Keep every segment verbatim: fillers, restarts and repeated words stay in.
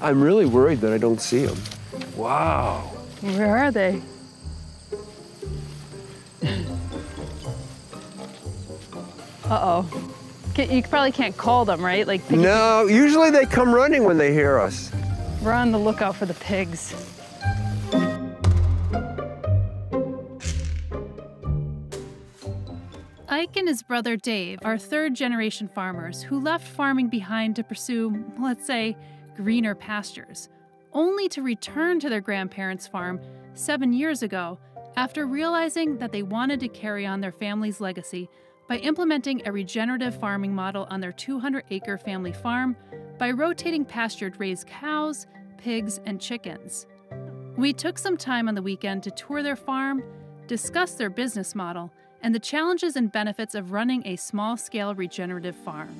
I'm really worried that I don't see them. Wow. Where are they? Uh-oh. You probably can't call them, right? Like pigs. No, usually they come running when they hear us. We're on the lookout for the pigs. Ike and his brother Dave are third-generation farmers who left farming behind to pursue, let's say, greener pastures, only to return to their grandparents' farm seven years ago after realizing that they wanted to carry on their family's legacy by implementing a regenerative farming model on their two hundred acre family farm by rotating pasture-raised cows, pigs, and chickens. We took some time on the weekend to tour their farm, discuss their business model, and the challenges and benefits of running a small-scale regenerative farm.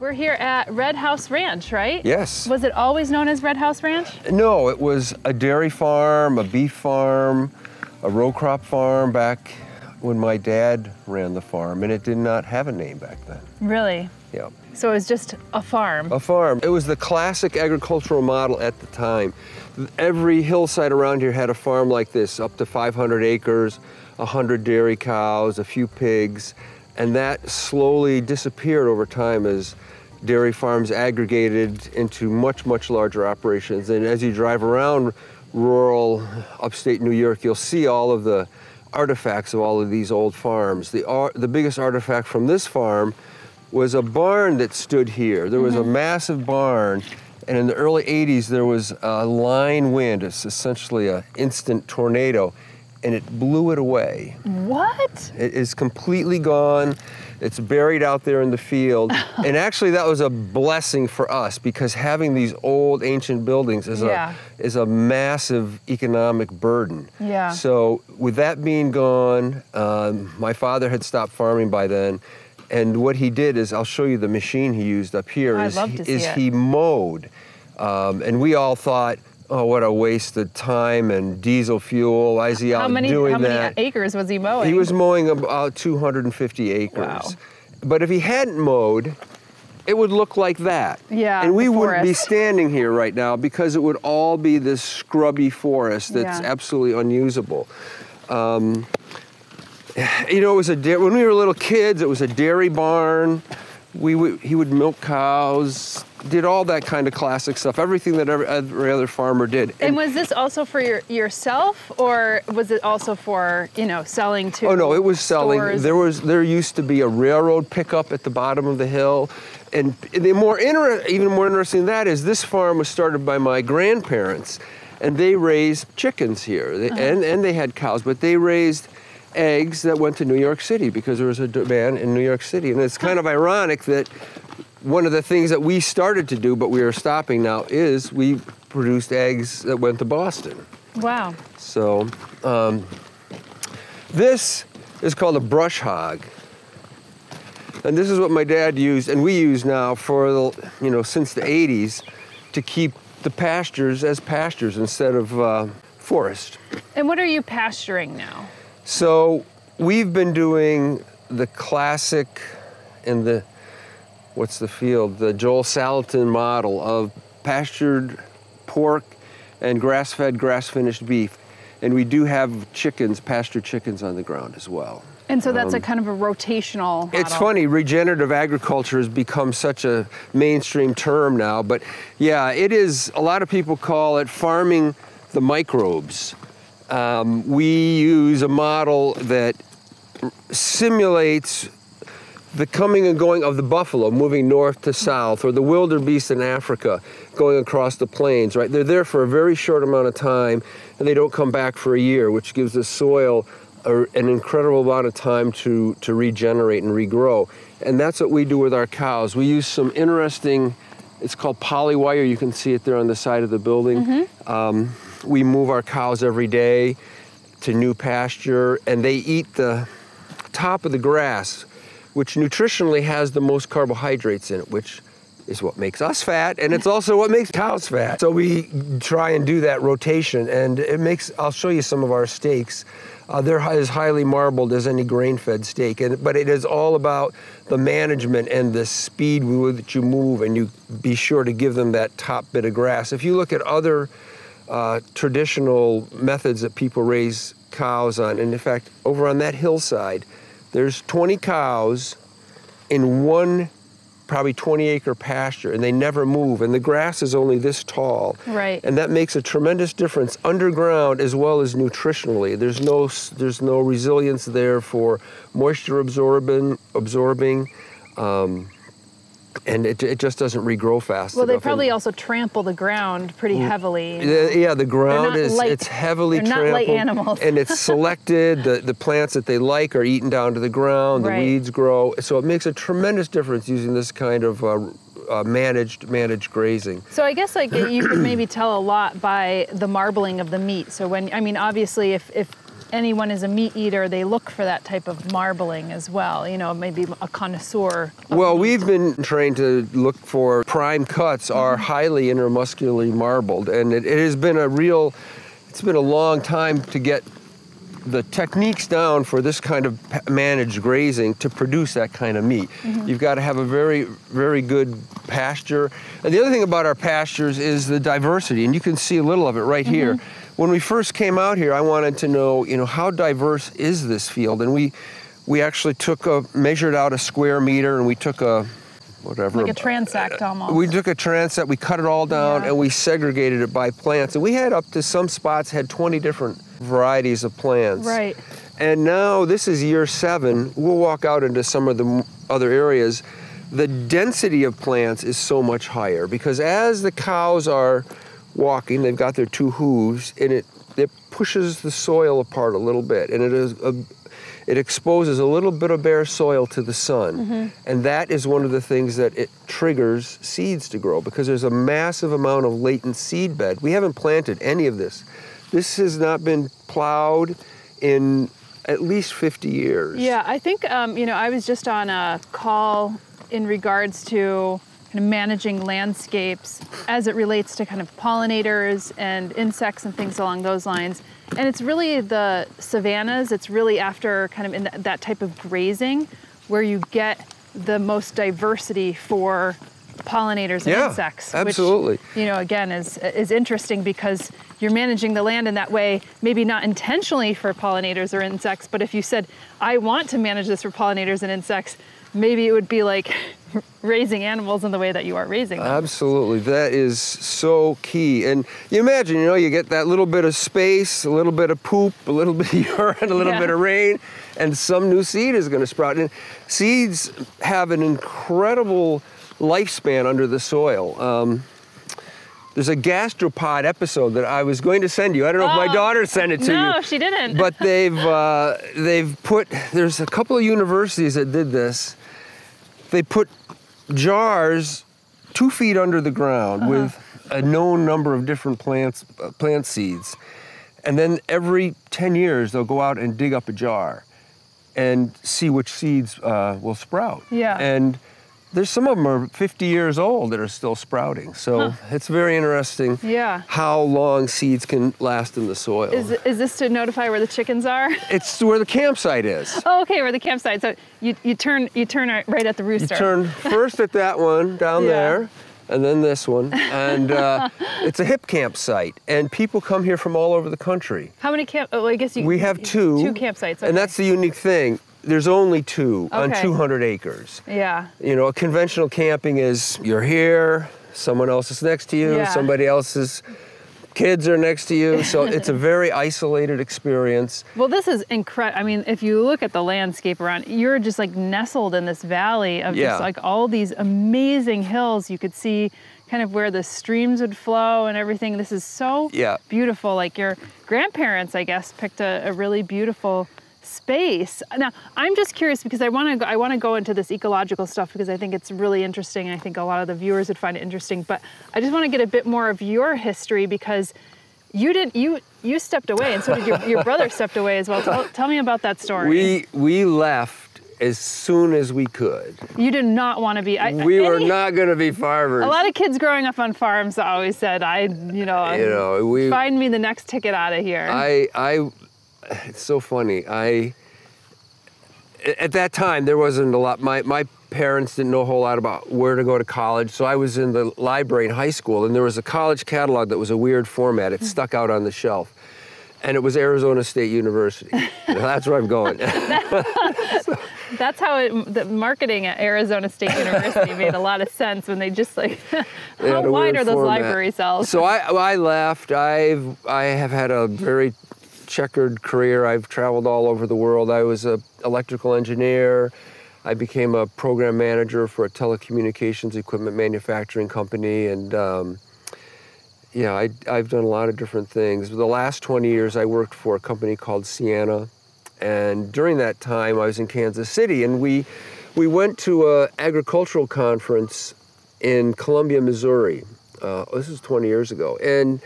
We're here at Red House Ranch, right? Yes. Was it always known as Red House Ranch? No, it was a dairy farm, a beef farm, a row crop farm back when my dad ran the farm, and it did not have a name back then. Really? Yeah. So it was just a farm? A farm. It was the classic agricultural model at the time. Every hillside around here had a farm like this, up to five hundred acres, one hundred dairy cows, a few pigs, and that slowly disappeared over time as dairy farms aggregated into much, much larger operations. And as you drive around rural upstate New York, you'll see all of the artifacts of all of these old farms. The, ar the biggest artifact from this farm was a barn that stood here. There was mm-hmm. a massive barn, and in the early eighties, there was a line wind. It's essentially an instant tornado, and it blew it away. What? It is completely gone. It's buried out there in the field. And actually that was a blessing for us because having these old ancient buildings is, yeah. a, is a massive economic burden. Yeah. So with that being gone, um, my father had stopped farming by then. And what he did is, I'll show you the machine he used up here, oh, is, I'd love to see is it. He mowed. Um, and we all thought, oh, what a waste of time and diesel fuel. Why is he out doing that? How many acres was he mowing? He was mowing about two hundred fifty acres. Wow. But if he hadn't mowed, it would look like that. Yeah, and we wouldn't be standing here right now because it would all be this scrubby forest that's yeah. absolutely unusable. Um, you know, it was a when we were little kids, it was a dairy barn. We would, he would milk cows, did all that kind of classic stuff, everything that every, every other farmer did. And, and was this also for your, yourself, or was it also for, you know, selling to? Oh no, it was selling. Stores? There was there used to be a railroad pickup at the bottom of the hill, and the more inter even more interesting than that is this farm was started by my grandparents, and they raised chickens here, they, uh-huh. and and they had cows, but they raised eggs that went to New York City because there was a demand in New York City, and it's kind of ironic that. One of the things that we started to do, but we are stopping now, is we produced eggs that went to Boston. Wow. So um, this is called a brush hog. And this is what my dad used, and we use now for, the, you know, since the eighties, to keep the pastures as pastures instead of uh, forest. And what are you pasturing now? So we've been doing the classic and the what's the field? The Joel Salatin model of pastured pork and grass-fed, grass-finished beef. And we do have chickens, pasture chickens on the ground as well. And so that's um, a kind of a rotational model. It's funny, regenerative agriculture has become such a mainstream term now, but yeah, it is, a lot of people call it farming the microbes. Um, we use a model that simulates the coming and going of the buffalo, moving north to south, or the wildebeest in Africa, going across the plains, right? They're there for a very short amount of time, and they don't come back for a year, which gives the soil a, an incredible amount of time to, to regenerate and regrow. And that's what we do with our cows. We use some interesting, it's called polywire. You can see it there on the side of the building. Mm-hmm. um, we move our cows every day to new pasture, and they eat the top of the grass, which nutritionally has the most carbohydrates in it, which is what makes us fat, and it's also what makes cows fat. So we try and do that rotation, and it makes, I'll show you some of our steaks. Uh, they're as highly marbled as any grain-fed steak, and, but it is all about the management and the speed that you move, and you be sure to give them that top bit of grass. If you look at other uh, traditional methods that people raise cows on, and in fact, over on that hillside, there's twenty cows in one probably twenty acre pasture, and they never move, and the grass is only this tall. Right. And that makes a tremendous difference underground as well as nutritionally. There's no, there's no resilience there for moisture absorbing, absorbing um, and it, it just doesn't regrow fast well, enough. Well, they probably and, also trample the ground pretty heavily. Yeah, the ground is, light. it's heavily They're trampled. Not light animals. And it's selected, the, the plants that they like are eaten down to the ground, the right. weeds grow. So it makes a tremendous difference using this kind of uh, uh, managed managed grazing. So I guess like you could maybe tell a lot by the marbling of the meat. So when, I mean, obviously if, if anyone is a meat eater, they look for that type of marbling as well, you know, maybe a connoisseur. Well, meat. We've been trained to look for prime cuts are mm-hmm. highly intermuscularly marbled, and it, it has been a real, it's been a long time to get the techniques down for this kind of managed grazing to produce that kind of meat. Mm-hmm. You've got to have a very, very good pasture. And the other thing about our pastures is the diversity, and you can see a little of it right mm-hmm. here. When we first came out here, I wanted to know, you know, how diverse is this field? And we, we actually took a, measured out a square meter, and we took a, whatever. Like a transect almost. We took a transect, we cut it all down, yeah. and we segregated it by plants. And we had up to, some spots had twenty different varieties of plants. Right. And now this is year seven. We'll walk out into some of the other areas. The density of plants is so much higher, because as the cows are walking, they've got their two hooves, and it, it pushes the soil apart a little bit, and it is a, it exposes a little bit of bare soil to the sun, mm-hmm. and that is one of the things that it triggers seeds to grow, because there's a massive amount of latent seed bed. We haven't planted any of this. This has not been plowed in at least fifty years. Yeah, I think, um, you know, I was just on a call in regards to kind of managing landscapes as it relates to kind of pollinators and insects and things along those lines. And it's really the savannas, it's really after kind of in th that type of grazing where you get the most diversity for pollinators and yeah, insects. Absolutely. Which, you know, again, is, is interesting because you're managing the land in that way, maybe not intentionally for pollinators or insects, but if you said, I want to manage this for pollinators and insects, maybe it would be like raising animals in the way that you are raising them. Absolutely, that is so key. And you imagine, you know, you get that little bit of space, a little bit of poop, a little bit of urine, a little yeah. bit of rain, and some new seed is going to sprout. And seeds have an incredible lifespan under the soil. Um, There's a Gastropod episode that I was going to send you. I don't know oh, if my daughter sent it to no, you. No, she didn't. But they've, uh, they've put, there's a couple of universities that did this. They put jars two feet under the ground uh-huh. with a known number of different plants, uh, plant seeds. And then every ten years, they'll go out and dig up a jar and see which seeds uh, will sprout. Yeah. And there's some of them are fifty years old that are still sprouting. So huh. it's very interesting yeah. how long seeds can last in the soil. Is, is this to notify where the chickens are? It's where the campsite is. Oh, okay, where the campsite. So you, you turn you turn right at the rooster. You turn first at that one down yeah. there, and then this one. And uh, it's a hip campsite, and people come here from all over the country. How many camp, oh, I guess you- We have two. Two campsites, okay. And that's the unique thing. There's only two okay. on two hundred acres. Yeah. You know, a conventional camping is you're here, someone else is next to you, yeah. somebody else's kids are next to you. So it's a very isolated experience. Well, this is incredible. I mean, if you look at the landscape around, you're just like nestled in this valley of yeah. just like all these amazing hills. You could see kind of where the streams would flow and everything. This is so yeah. beautiful. Like your grandparents, I guess, picked a, a really beautiful space. Now, I'm just curious because I want to I want to go into this ecological stuff because I think it's really interesting. I think a lot of the viewers would find it interesting, but I just want to get a bit more of your history because you didn't you you stepped away, and so did your, your brother stepped away as well. Tell, tell me about that story. We we left as soon as we could. You did not want to be. I, we any, were not going to be farmers. A lot of kids growing up on farms always said, "I, you know, you know we, find me the next ticket out of here." I, I, it's so funny. I, at that time there wasn't a lot. My my parents didn't know a whole lot about where to go to college, so I was in the library in high school, and there was a college catalog that was a weird format. It stuck out on the shelf. And it was Arizona State University. That's where I'm going. so, That's how it, the marketing at Arizona State University made a lot of sense when they just like, how wide are those format. library cells? So I, I left. I've, I have had a very checkered career. I've traveled all over the world. I was an electrical engineer. I became a program manager for a telecommunications equipment manufacturing company. And um, yeah, I, I've done a lot of different things. The last twenty years, I worked for a company called Sienna. And during that time, I was in Kansas City. And we, we went to an agricultural conference in Columbia, Missouri. Uh, this was twenty years ago. And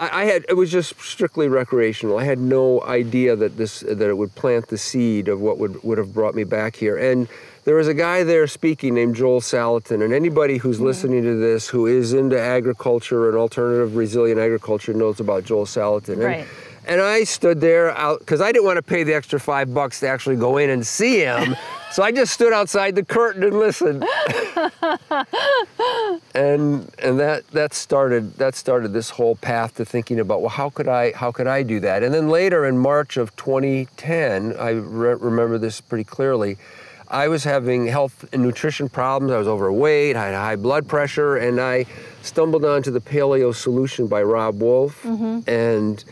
I, I had, it was just strictly recreational. I had no idea that, this, that it would plant the seed of what would, would have brought me back here. And there was a guy there speaking named Joel Salatin, and anybody who's mm-hmm. listening to this who is into agriculture and alternative resilient agriculture knows about Joel Salatin. Right. And, and I stood there out, because I didn't want to pay the extra five bucks to actually go in and see him, so I just stood outside the curtain and listened. and and that that started that started this whole path to thinking about, well, how could I how could I do that? And then later in March of twenty ten, I re remember this pretty clearly. I was having health and nutrition problems. I was overweight, I had high blood pressure, and I stumbled onto the Paleo Solution by Rob Wolf mm-hmm. and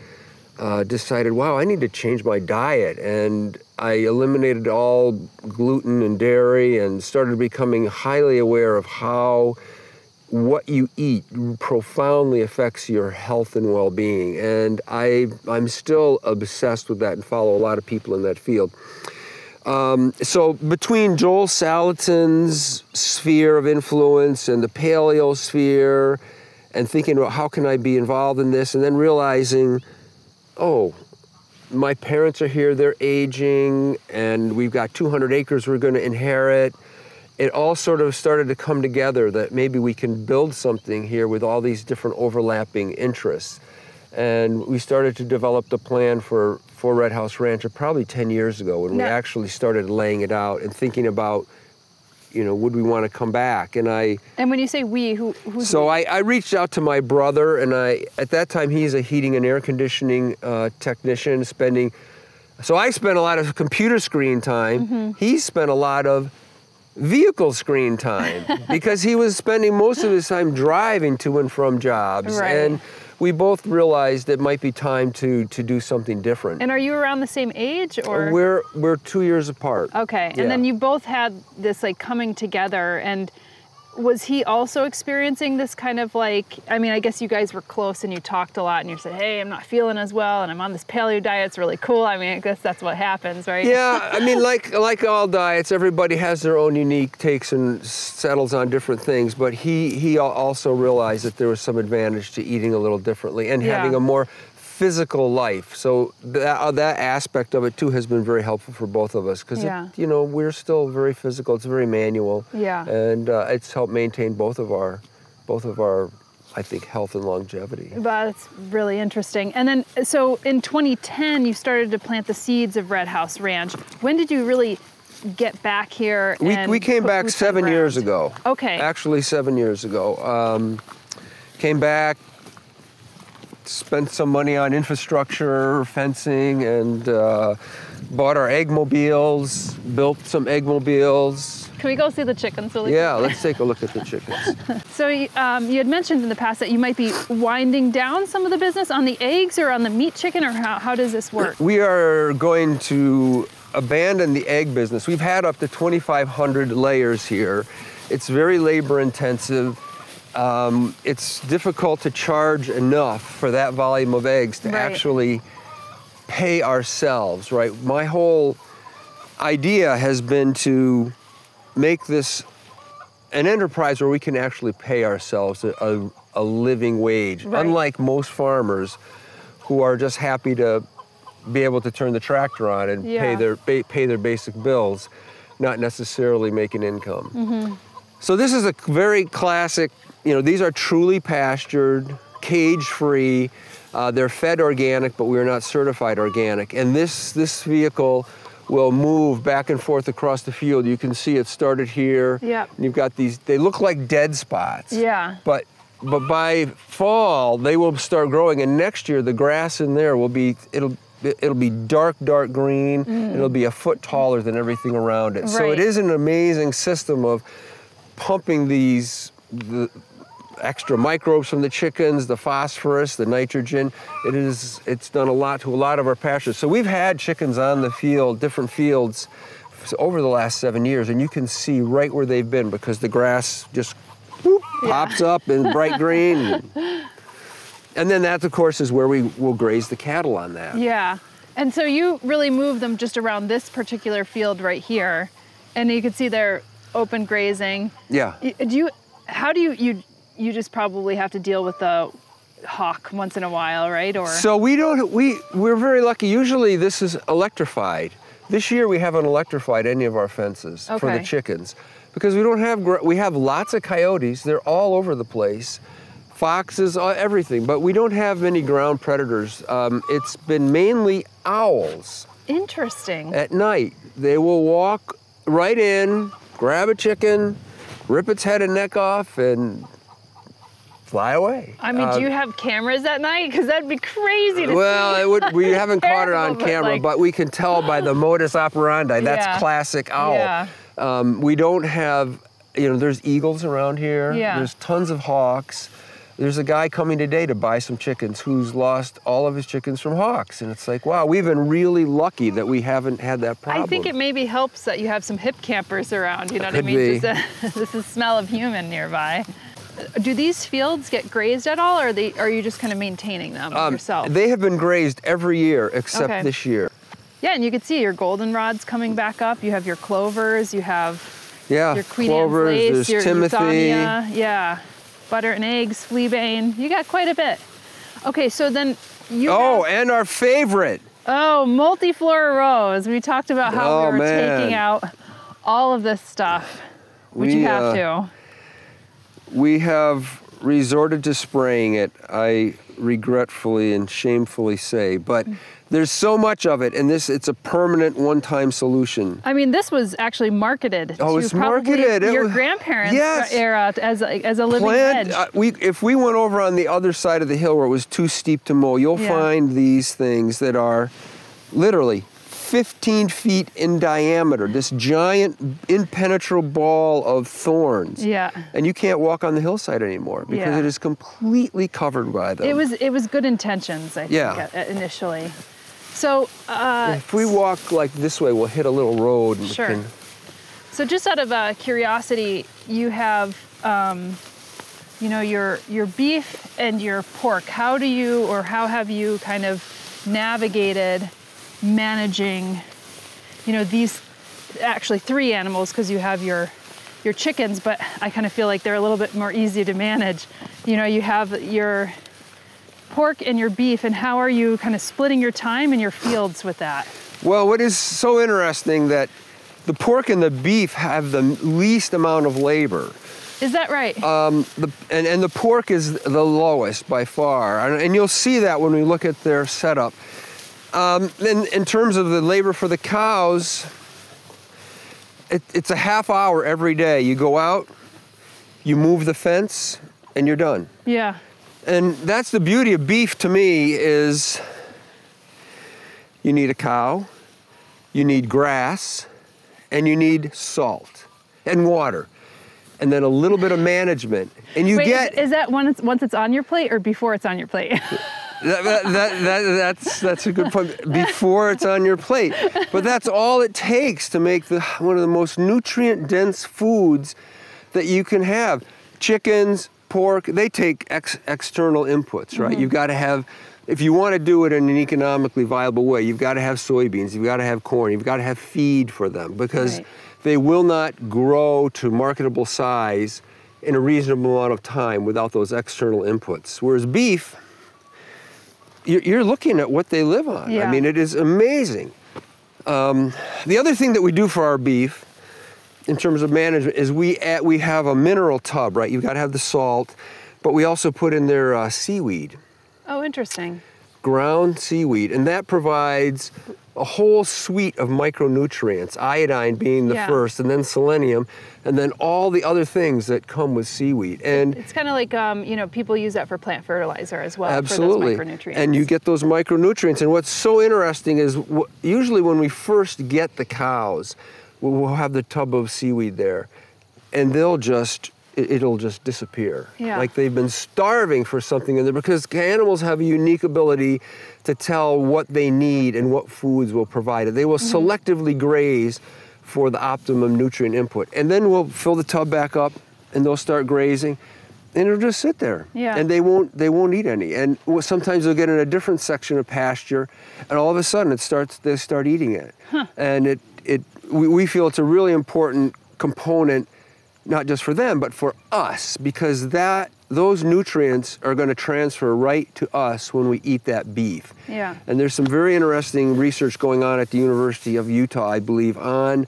uh, decided, wow, I need to change my diet. And I eliminated all gluten and dairy and started becoming highly aware of how what you eat profoundly affects your health and well-being. And I, I'm still obsessed with that and follow a lot of people in that field. Um, so between Joel Salatin's sphere of influence and the paleo sphere and thinking about how can I be involved in this, and then realizing, oh, my parents are here, they're aging, and we've got two hundred acres we're going to inherit. It all sort of started to come together that maybe we can build something here with all these different overlapping interests. And we started to develop the plan for, for Red House Ranch probably ten years ago when no. we actually started laying it out and thinking about, you know, would we want to come back? And I... And when you say we, who, who's So we? I, I reached out to my brother, and I, at that time, he's a heating and air conditioning uh, technician, spending... So I spent a lot of computer screen time. Mm-hmm. He spent a lot of vehicle screen time because he was spending most of his time driving to and from jobs. Right. And we both realized it might be time to to do something different. And are you around the same age, or? We're we're two years apart. Okay, yeah. And then you both had this like coming together, and was he also experiencing this kind of like, I mean, I guess you guys were close and you talked a lot and you said, hey, I'm not feeling as well and I'm on this paleo diet, it's really cool. I mean, I guess that's what happens, right? Yeah, I mean, like like all diets, everybody has their own unique takes and settles on different things, but he, he also realized that there was some advantage to eating a little differently and yeah. having a more physical life. So that, that aspect of it too has been very helpful for both of us because yeah. you know, we're still very physical. It's very manual. Yeah. And uh, it's helped maintain both of our, both of our, I think, health and longevity. Wow, that's really interesting. And then, so in twenty ten, you started to plant the seeds of Red House Ranch. When did you really get back here? We and we came back seven years ago. Okay. Actually, seven years ago, um, came back. Spent some money on infrastructure, fencing, and uh, bought our egg mobiles, built some egg mobiles. Can we go see the chickens really quick? Yeah, let's take a look at the chickens. So um, you had mentioned in the past that you might be winding down some of the business on the eggs or on the meat chicken, or how, how does this work? We are going to abandon the egg business. We've had up to twenty-five hundred layers here. It's very labor intensive. Um, it's difficult to charge enough for that volume of eggs to right. actually pay ourselves, right? My whole idea has been to make this an enterprise where we can actually pay ourselves a, a, a living wage, right. unlike most farmers who are just happy to be able to turn the tractor on and yeah. pay their pay, pay their basic bills, not necessarily make an income. Mm-hmm. So this is a very classic, you know, these are truly pastured, cage-free. Uh, they're fed organic, but we're not certified organic. And this, this vehicle will move back and forth across the field. You can see it started here. Yep. You've got these, they look like dead spots. Yeah. But, but by fall, they will start growing. And next year, the grass in there will be, it'll, it'll be dark, dark green. Mm. It'll be a foot taller than everything around it. Right. So it is an amazing system of pumping these, the, extra microbes from the chickens, the phosphorus, the nitrogen. It is, it's done a lot to a lot of our pastures. So we've had chickens on the field, different fields, over the last seven years, and you can see right where they've been because the grass just whoop, yeah. pops up in bright green. And then that, of course, is where we will graze the cattle on that. Yeah, and so you really move them just around this particular field right here, and you can see they're open grazing. Yeah. Do you, how do you, you, You just probably have to deal with the hawk once in a while, right? Or so we don't. We we're very lucky. Usually this is electrified. This year we haven't electrified any of our fences okay. for the chickens because we don't have. We have lots of coyotes. They're all over the place, foxes, everything. But we don't have many ground predators. Um, it's been mainly owls. Interesting. At night, they will walk right in, grab a chicken, rip its head and neck off, and fly away. I mean, um, do you have cameras at night? Because that'd be crazy to well, see. It would, we haven't caught it on camera, like... but we can tell by the modus operandi. That's yeah. classic owl. Yeah. Um, we don't have, you know, there's eagles around here. Yeah. There's tons of hawks. There's a guy coming today to buy some chickens who's lost all of his chickens from hawks. And it's like, wow, we've been really lucky that we haven't had that problem. I think it maybe helps that you have some hip campers around, you know what I mean? Just a, this is smell of human nearby. Do these fields get grazed at all, or are, they, are you just kind of maintaining them um, yourself? They have been grazed every year except okay. this year. Yeah, and you can see your goldenrods coming back up. You have your clovers, you have yeah, your Queen clovers, Anne's lace, there's your Timothy. Euthania, yeah, butter and eggs, fleabane. You got quite a bit. Okay, so then you Oh, have, and our favorite. Oh, multi-flora rows. We talked about how oh, we were man. taking out all of this stuff, which we, you have uh, to. We have resorted to spraying it, I regretfully and shamefully say, but there's so much of it, and this, it's a permanent one-time solution. I mean, this was actually marketed oh, to it's probably marketed. your it was, grandparents' yes. era as a, as a living Plant, hedge. Uh, we, if we went over on the other side of the hill where it was too steep to mow, you'll yeah. find these things that are literally fifteen feet in diameter, this giant impenetrable ball of thorns. Yeah. And you can't walk on the hillside anymore because yeah. it is completely covered by them. It was, it was good intentions, I think, yeah. initially. So uh, if we walk like this way, we'll hit a little road. And sure. Can... So just out of uh, curiosity, you have, um, you know, your, your beef and your pork. How do you, or how have you kind of navigated managing, you know, these actually three animals, because you have your your chickens, but I kind of feel like they're a little bit more easy to manage. You know, you have your pork and your beef, and how are you kind of splitting your time and your fields with that? Well, what is so interesting that the pork and the beef have the least amount of labor. Is that right? Um, the, and, and the pork is the lowest by far, and, and you'll see that when we look at their setup. Um, in, in terms of the labor for the cows, it, it's a half hour every day. You go out, you move the fence, and you're done. Yeah. And that's the beauty of beef to me is you need a cow, you need grass, and you need salt and water, and then a little bit of management. And you Wait, get- is, is that once, once it's on your plate or before it's on your plate? That, that, that, that, that's, that's a good point, before it's on your plate. But that's all it takes to make the, one of the most nutrient-dense foods that you can have. Chickens, pork, they take ex external inputs, right? Mm-hmm. You've got to have, if you want to do it in an economically viable way, you've got to have soybeans, you've got to have corn, you've got to have feed for them, because right. they will not grow to marketable size in a reasonable amount of time without those external inputs. Whereas beef, you're looking at what they live on. Yeah. I mean, it is amazing. Um, the other thing that we do for our beef in terms of management is we add, we have a mineral tub, right? You've got to have the salt, but we also put in their uh, seaweed. Oh, interesting. Ground seaweed, and that provides a whole suite of micronutrients, iodine being the yeah. first, and then selenium, and then all the other things that come with seaweed. And it's kind of like, um, you know, people use that for plant fertilizer as well. Absolutely. For those micronutrients. And you get those micronutrients. And what's so interesting is w usually when we first get the cows, we'll have the tub of seaweed there, and they'll just, it'll just disappear. Yeah. Like they've been starving for something in there, because animals have a unique ability to tell what they need and what foods will provide it. They will mm-hmm. selectively graze for the optimum nutrient input. And then we'll fill the tub back up and they'll start grazing and it'll just sit there. Yeah. And they won't, they won't eat any. And sometimes they'll get in a different section of pasture and all of a sudden it starts, they start eating it. Huh. And it, it, we, we feel it's a really important component, not just for them, but for us, because that those nutrients are going to transfer right to us when we eat that beef. Yeah. And there's some very interesting research going on at the University of Utah, I believe, on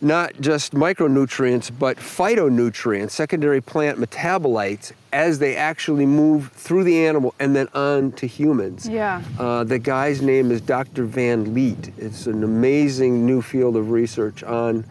not just micronutrients, but phytonutrients, secondary plant metabolites, as they actually move through the animal and then on to humans. Yeah. Uh, the guy's name is Doctor Van Leet. It's an amazing new field of research on,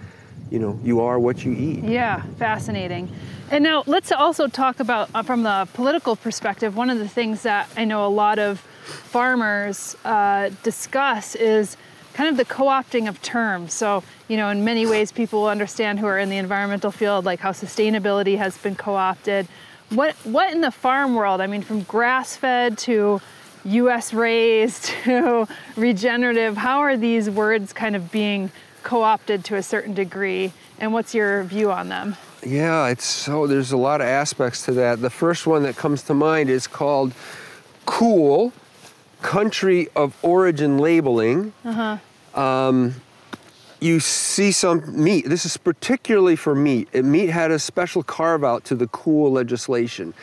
you know, you are what you eat. Yeah, fascinating. And now let's also talk about, uh, from the political perspective, one of the things that I know a lot of farmers uh, discuss is kind of the co-opting of terms. So, you know, in many ways people understand who are in the environmental field, like how sustainability has been co-opted. What, what in the farm world, I mean, from grass-fed to U S raised to regenerative, how are these words kind of being co-opted to a certain degree, and what's your view on them? Yeah, it's so, there's a lot of aspects to that. The first one that comes to mind is called COOL, Country of Origin Labeling. Uh-huh. Um, you see some meat, this is particularly for meat. Meat had a special carve out to the COOL legislation.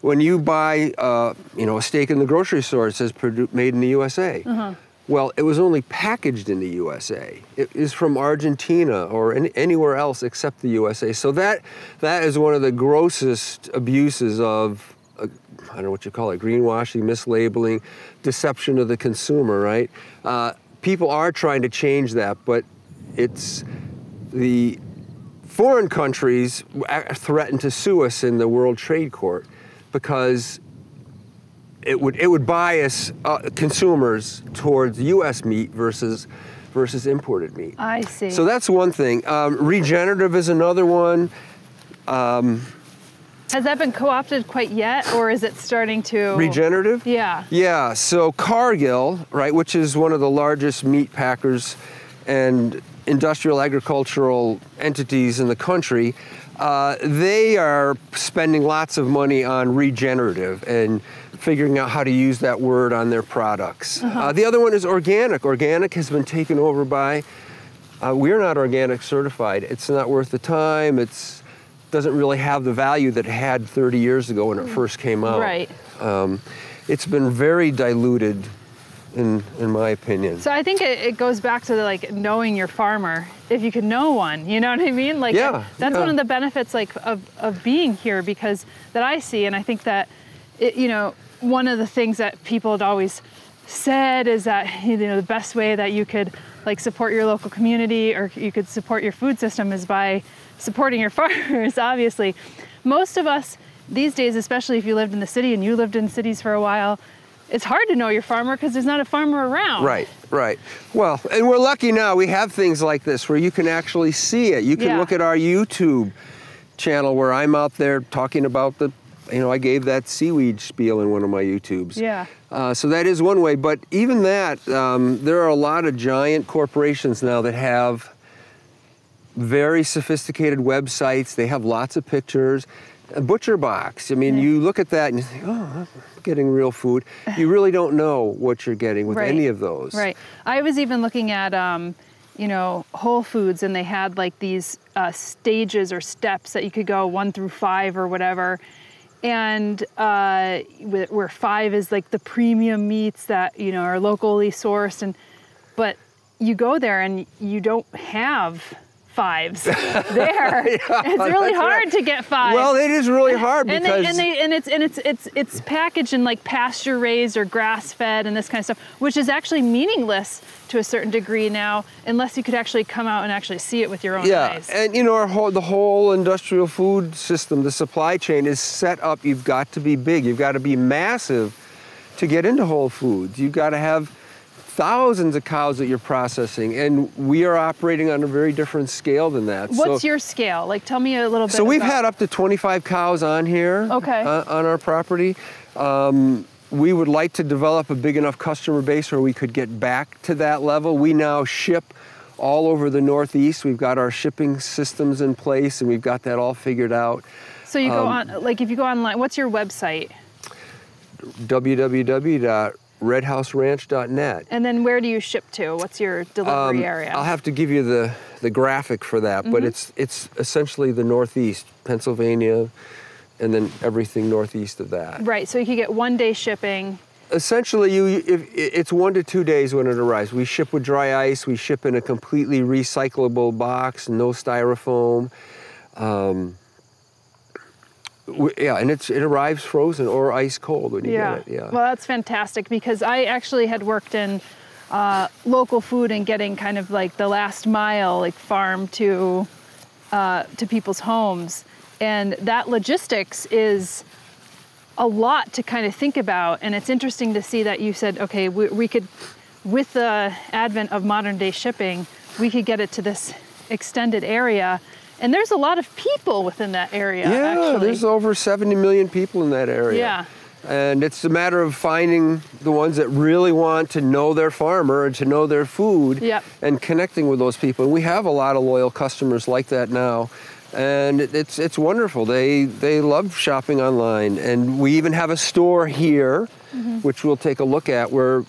When you buy uh, you know, a steak in the grocery store, it says made in the U S A. Uh-huh. Well, it was only packaged in the U S A. It is from Argentina or any, anywhere else except the U S A. So that, that is one of the grossest abuses of, uh, I don't know what you call it, greenwashing, mislabeling, deception of the consumer, right? Uh, people are trying to change that, but it's the foreign countries threatened to sue us in the World Trade Court because It would, it would bias uh, consumers towards U S meat versus, versus imported meat. I see. So that's one thing. Um, regenerative is another one. Um, Has that been co-opted quite yet, or is it starting to? Regenerative? Yeah. Yeah, so Cargill, right, which is one of the largest meat packers and industrial agricultural entities in the country, uh, they are spending lots of money on regenerative and figuring out how to use that word on their products. Uh-huh. Uh, the other one is organic. Organic has been taken over by, uh, we're not organic certified. It's not worth the time. It's doesn't really have the value that it had thirty years ago when it first came out. Right. Um, it's been very diluted, in, in my opinion. So I think it, it goes back to the, like, knowing your farmer, if you can know one, you know what I mean? Like yeah, that, that's yeah. one of the benefits, like, of, of being here, because that I see, and I think that, it, you know, one of the things that people had always said is that, you know, the best way that you could, like, support your local community or you could support your food system is by supporting your farmers, obviously. Most of us these days, especially if you lived in the city and you lived in cities for a while, it's hard to know your farmer because there's not a farmer around. Right, right. Well, and we're lucky now we have things like this where you can actually see it. You can yeah. look at our YouTube channel where I'm out there talking about the, you know, I gave that seaweed spiel in one of my YouTubes. Yeah. Uh, so that is one way, but even that, um, there are a lot of giant corporations now that have very sophisticated websites. They have lots of pictures. ButcherBox, I mean, yeah. you look at that and you think, oh, I'm getting real food. You really don't know what you're getting with right. any of those. Right. I was even looking at, um, you know, Whole Foods, and they had like these uh, stages or steps that you could go one through five or whatever. And uh, where five is like the premium meats that, you know, are locally sourced. And but you go there and you don't have fives there. Yeah, it's really hard right. to get fives. Well, it is really hard because and, they, and, they, and it's and it's it's it's packaged in like pasture raised or grass fed and this kind of stuff, which is actually meaningless to a certain degree now, unless you could actually come out and actually see it with your own yeah. eyes. Yeah, and you know, our whole, the whole industrial food system, the supply chain is set up. You've got to be big. You've got to be massive to get into Whole Foods. You've got to have thousands of cows that you're processing, and we are operating on a very different scale than that. What's so, your scale? Like, tell me a little bit. So we've about... had up to twenty-five cows on here. Okay. On, on our property. Um, we would like to develop a big enough customer base where we could get back to that level. We now ship all over the Northeast. We've got our shipping systems in place, and we've got that all figured out. So you um, go on, like if you go online, what's your website? w w w dot red house ranch dot net. And then where do you ship to? What's your delivery um, area? I'll have to give you the, the graphic for that, mm-hmm. but it's, it's essentially the Northeast, Pennsylvania, and then everything northeast of that. Right, so you can get one day shipping. Essentially, you if, it's one to two days when it arrives. We ship with dry ice, we ship in a completely recyclable box, no styrofoam. Um, Yeah, and it's, it arrives frozen or ice cold when you yeah. get it. Yeah. Well, that's fantastic because I actually had worked in uh, local food and getting kind of like the last mile, like farm to uh, to people's homes, and that logistics is a lot to kind of think about. And it's interesting to see that you said, okay, we, we could, with the advent of modern day shipping, we could get it to this extended area. And there's a lot of people within that area, yeah, actually. Yeah, there's over seventy million people in that area. Yeah. And it's a matter of finding the ones that really want to know their farmer and to know their food yep. and connecting with those people. And we have a lot of loyal customers like that now. And it's it's wonderful. They, they love shopping online. And we even have a store here, mm-hmm. which we'll take a look at, where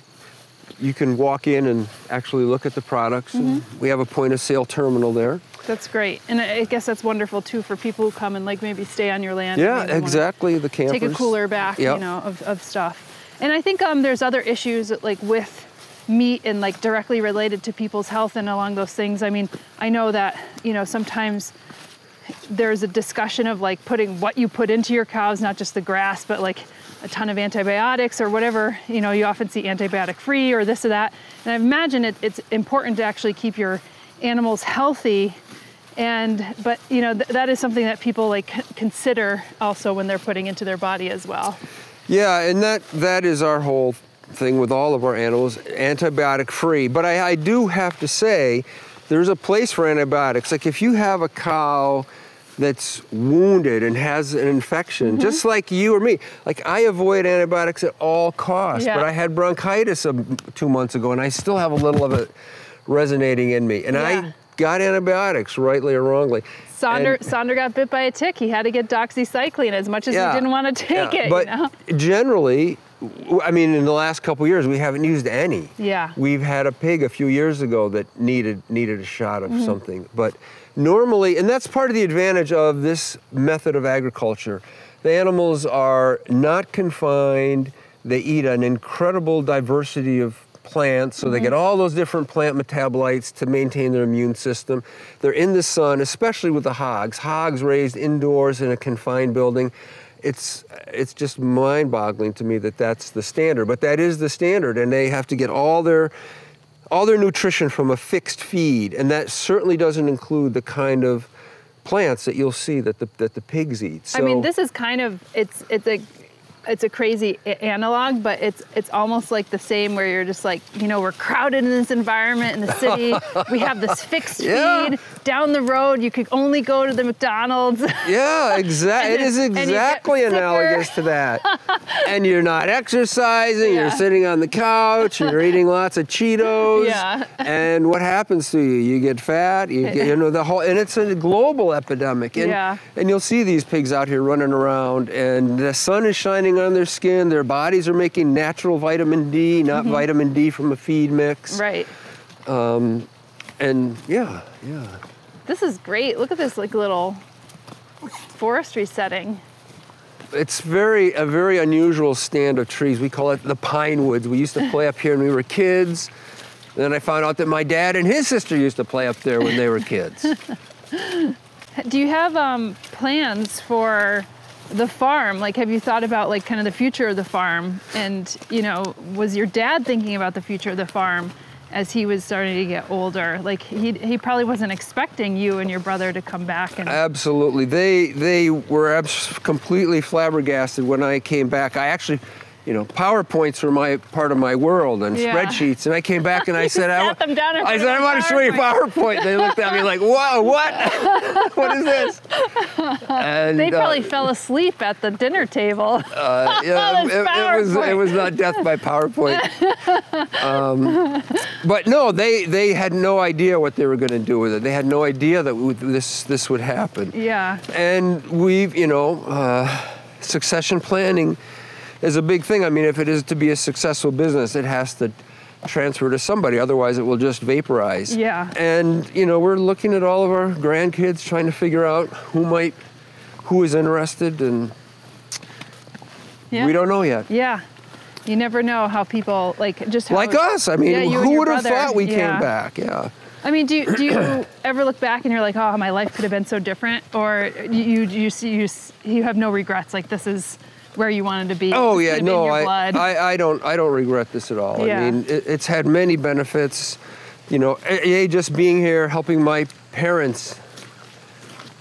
you can walk in and actually look at the products. Mm-hmm. And we have a point of sale terminal there. That's great, and I guess that's wonderful too for people who come and like maybe stay on your land. Yeah, exactly. The campers take a cooler back, yep. you know, of, of stuff. And I think um, there's other issues like with meat and like directly related to people's health and along those things. I mean, I know that you know sometimes there's a discussion of like putting what you put into your cows, not just the grass, but like a ton of antibiotics or whatever. You know, you often see antibiotic-free or this or that. And I imagine it, it's important to actually keep your animals healthy, and but you know th that is something that people like consider also when they're putting into their body as well. Yeah, and that that is our whole thing with all of our animals, antibiotic free. But I, I do have to say, there's a place for antibiotics. Like if you have a cow that's wounded and has an infection, mm-hmm. just like you or me. Like I avoid antibiotics at all costs, yeah. but I had bronchitis a, two months ago, and I still have a little of it resonating in me, and yeah. I got antibiotics, rightly or wrongly. Sonder, and, Sonder got bit by a tick. He had to get doxycycline as much as yeah, he didn't want to take yeah, it. But you know? Generally, I mean, in the last couple of years, we haven't used any. Yeah. We've had a pig a few years ago that needed needed a shot of mm-hmm. something. But normally, and that's part of the advantage of this method of agriculture. The animals are not confined. They eat an incredible diversity of plants, so mm-hmm. they get all those different plant metabolites to maintain their immune system. They're in the sun, especially with the hogs. Hogs raised indoors in a confined building. It's, it's just mind-boggling to me that that's the standard, but that is the standard, and they have to get all their, all their nutrition from a fixed feed, and that certainly doesn't include the kind of plants that you'll see that the, that the pigs eat. So, I mean, this is kind of, it's, it's a, it's a crazy analog, but it's it's almost like the same where you're just like, you know, we're crowded in this environment in the city. We have this fixed yeah. feed. Down the road, you could only go to the McDonald's. Yeah, exactly. It is exactly analogous to that. And you're not exercising, yeah. you're sitting on the couch, you're eating lots of Cheetos. Yeah. And what happens to you? You get fat, you get, you know, the whole, and it's a global epidemic. And, yeah. and you'll see these pigs out here running around, and the sun is shining on their skin, their bodies are making natural vitamin D, not mm-hmm. vitamin D from a feed mix. Right. Um, and yeah, yeah. This is great. Look at this like little forestry setting. It's very a very unusual stand of trees. We call it the pine woods. We used to play up here when we were kids. And then I found out that my dad and his sister used to play up there when they were kids. Do you have um, plans for the farm? Like, have you thought about like kind of the future of the farm? And, you know, was your dad thinking about the future of the farm as he was starting to get older? Like, he, he probably wasn't expecting you and your brother to come back. And absolutely. They, they were abs completely flabbergasted when I came back. I actually, you know, PowerPoints were my part of my world and yeah. spreadsheets. And I came back and I said, I, I said, I want to show you PowerPoint. They looked at me like, whoa, what? What is this? And they probably uh, fell asleep at the dinner table. Uh, yeah, it, it, was, it was not death by PowerPoint. um, but no, they, they had no idea what they were going to do with it. They had no idea that we, this, this would happen. Yeah. And we've, you know, uh, succession planning is a big thing. I mean, if it is to be a successful business, it has to transfer to somebody, otherwise it will just vaporize. Yeah. And, you know, we're looking at all of our grandkids, trying to figure out who might, who is interested, and yeah. we don't know yet. Yeah. You never know how people, like, just how like us, I mean, yeah, who would have thought we yeah. came back, yeah. I mean, do you, do you ever look back and you're like, oh, my life could have been so different, or you, you, you, you have no regrets, like this is where you wanted to be? Oh yeah, no, I, I, I don't, I don't regret this at all. Yeah. I mean, it, it's had many benefits. You know, a, a just being here, helping my parents.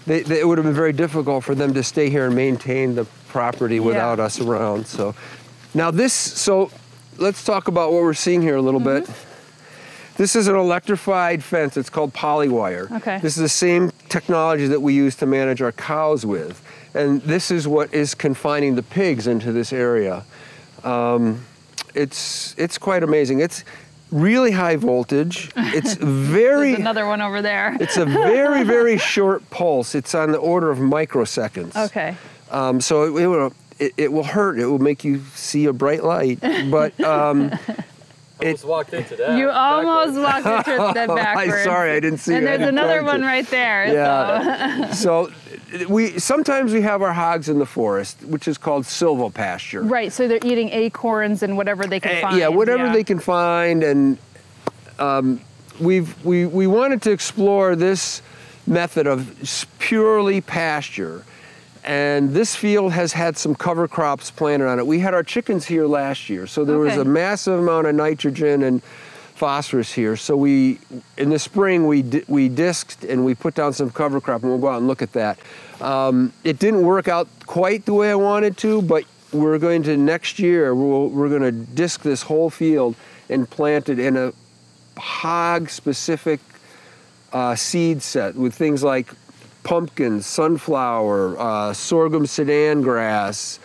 They, they, it would have been very difficult for them to stay here and maintain the property without yeah. us around. So, now this, so let's talk about what we're seeing here a little mm-hmm. bit. This is an electrified fence. It's called polywire. Okay. This is the same technology that we use to manage our cows with. And this is what is confining the pigs into this area. Um, it's it's quite amazing. It's really high voltage. It's very... There's another one over there. It's a very, very short pulse. It's on the order of microseconds. Okay. Um, so it, it, will, it, it will hurt. It will make you see a bright light. But... Um, I almost walked into that. You almost backwards. walked into that backwards. I'm sorry, I didn't see and that. And there's another one right there. Yeah. So. so we sometimes we have our hogs in the forest, which is called silvopasture. Right, so they're eating acorns and whatever they can uh, find. Yeah, whatever yeah. they can find. And um, we've, we, we wanted to explore this method of purely pasture. And this field has had some cover crops planted on it. We had our chickens here last year, so there okay. was a massive amount of nitrogen and phosphorus here. So we, in the spring, we di we disked and we put down some cover crop, and we'll go out and look at that. Um, it didn't work out quite the way I wanted to, but we're going to next year, we'll, we're going to disk this whole field and plant it in a hog-specific uh, seed set with things like pumpkins, sunflower, uh, sorghum Sudan grass,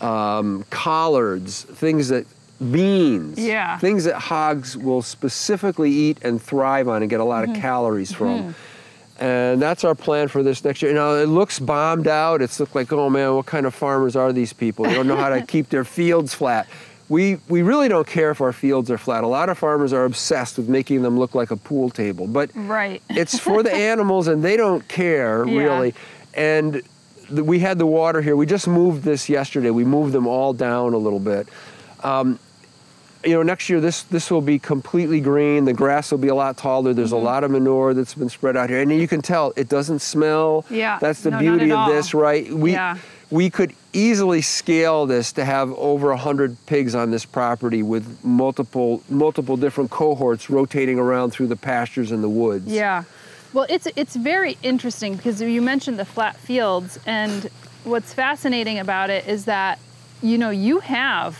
um, collards, things that, beans, yeah. things that hogs will specifically eat and thrive on and get a lot mm-hmm. of calories from. Mm-hmm. And that's our plan for this next year. Now, it looks bombed out. It's looked like, oh man, what kind of farmers are these people? They don't know how to keep their fields flat. We, we really don't care if our fields are flat. A lot of farmers are obsessed with making them look like a pool table, but right. it's for the animals and they don't care yeah. really. And the, we had the water here. We just moved this yesterday. We moved them all down a little bit. Um, you know, next year this, this will be completely green. The grass will be a lot taller. There's mm-hmm. a lot of manure that's been spread out here. And you can tell it doesn't smell. Yeah. That's the no, beauty of all. this, right? We, yeah. we could easily scale this to have over one hundred pigs on this property with multiple multiple different cohorts rotating around through the pastures and the woods. Yeah. Well, it's it's very interesting because you mentioned the flat fields, and what's fascinating about it is that, you know, you have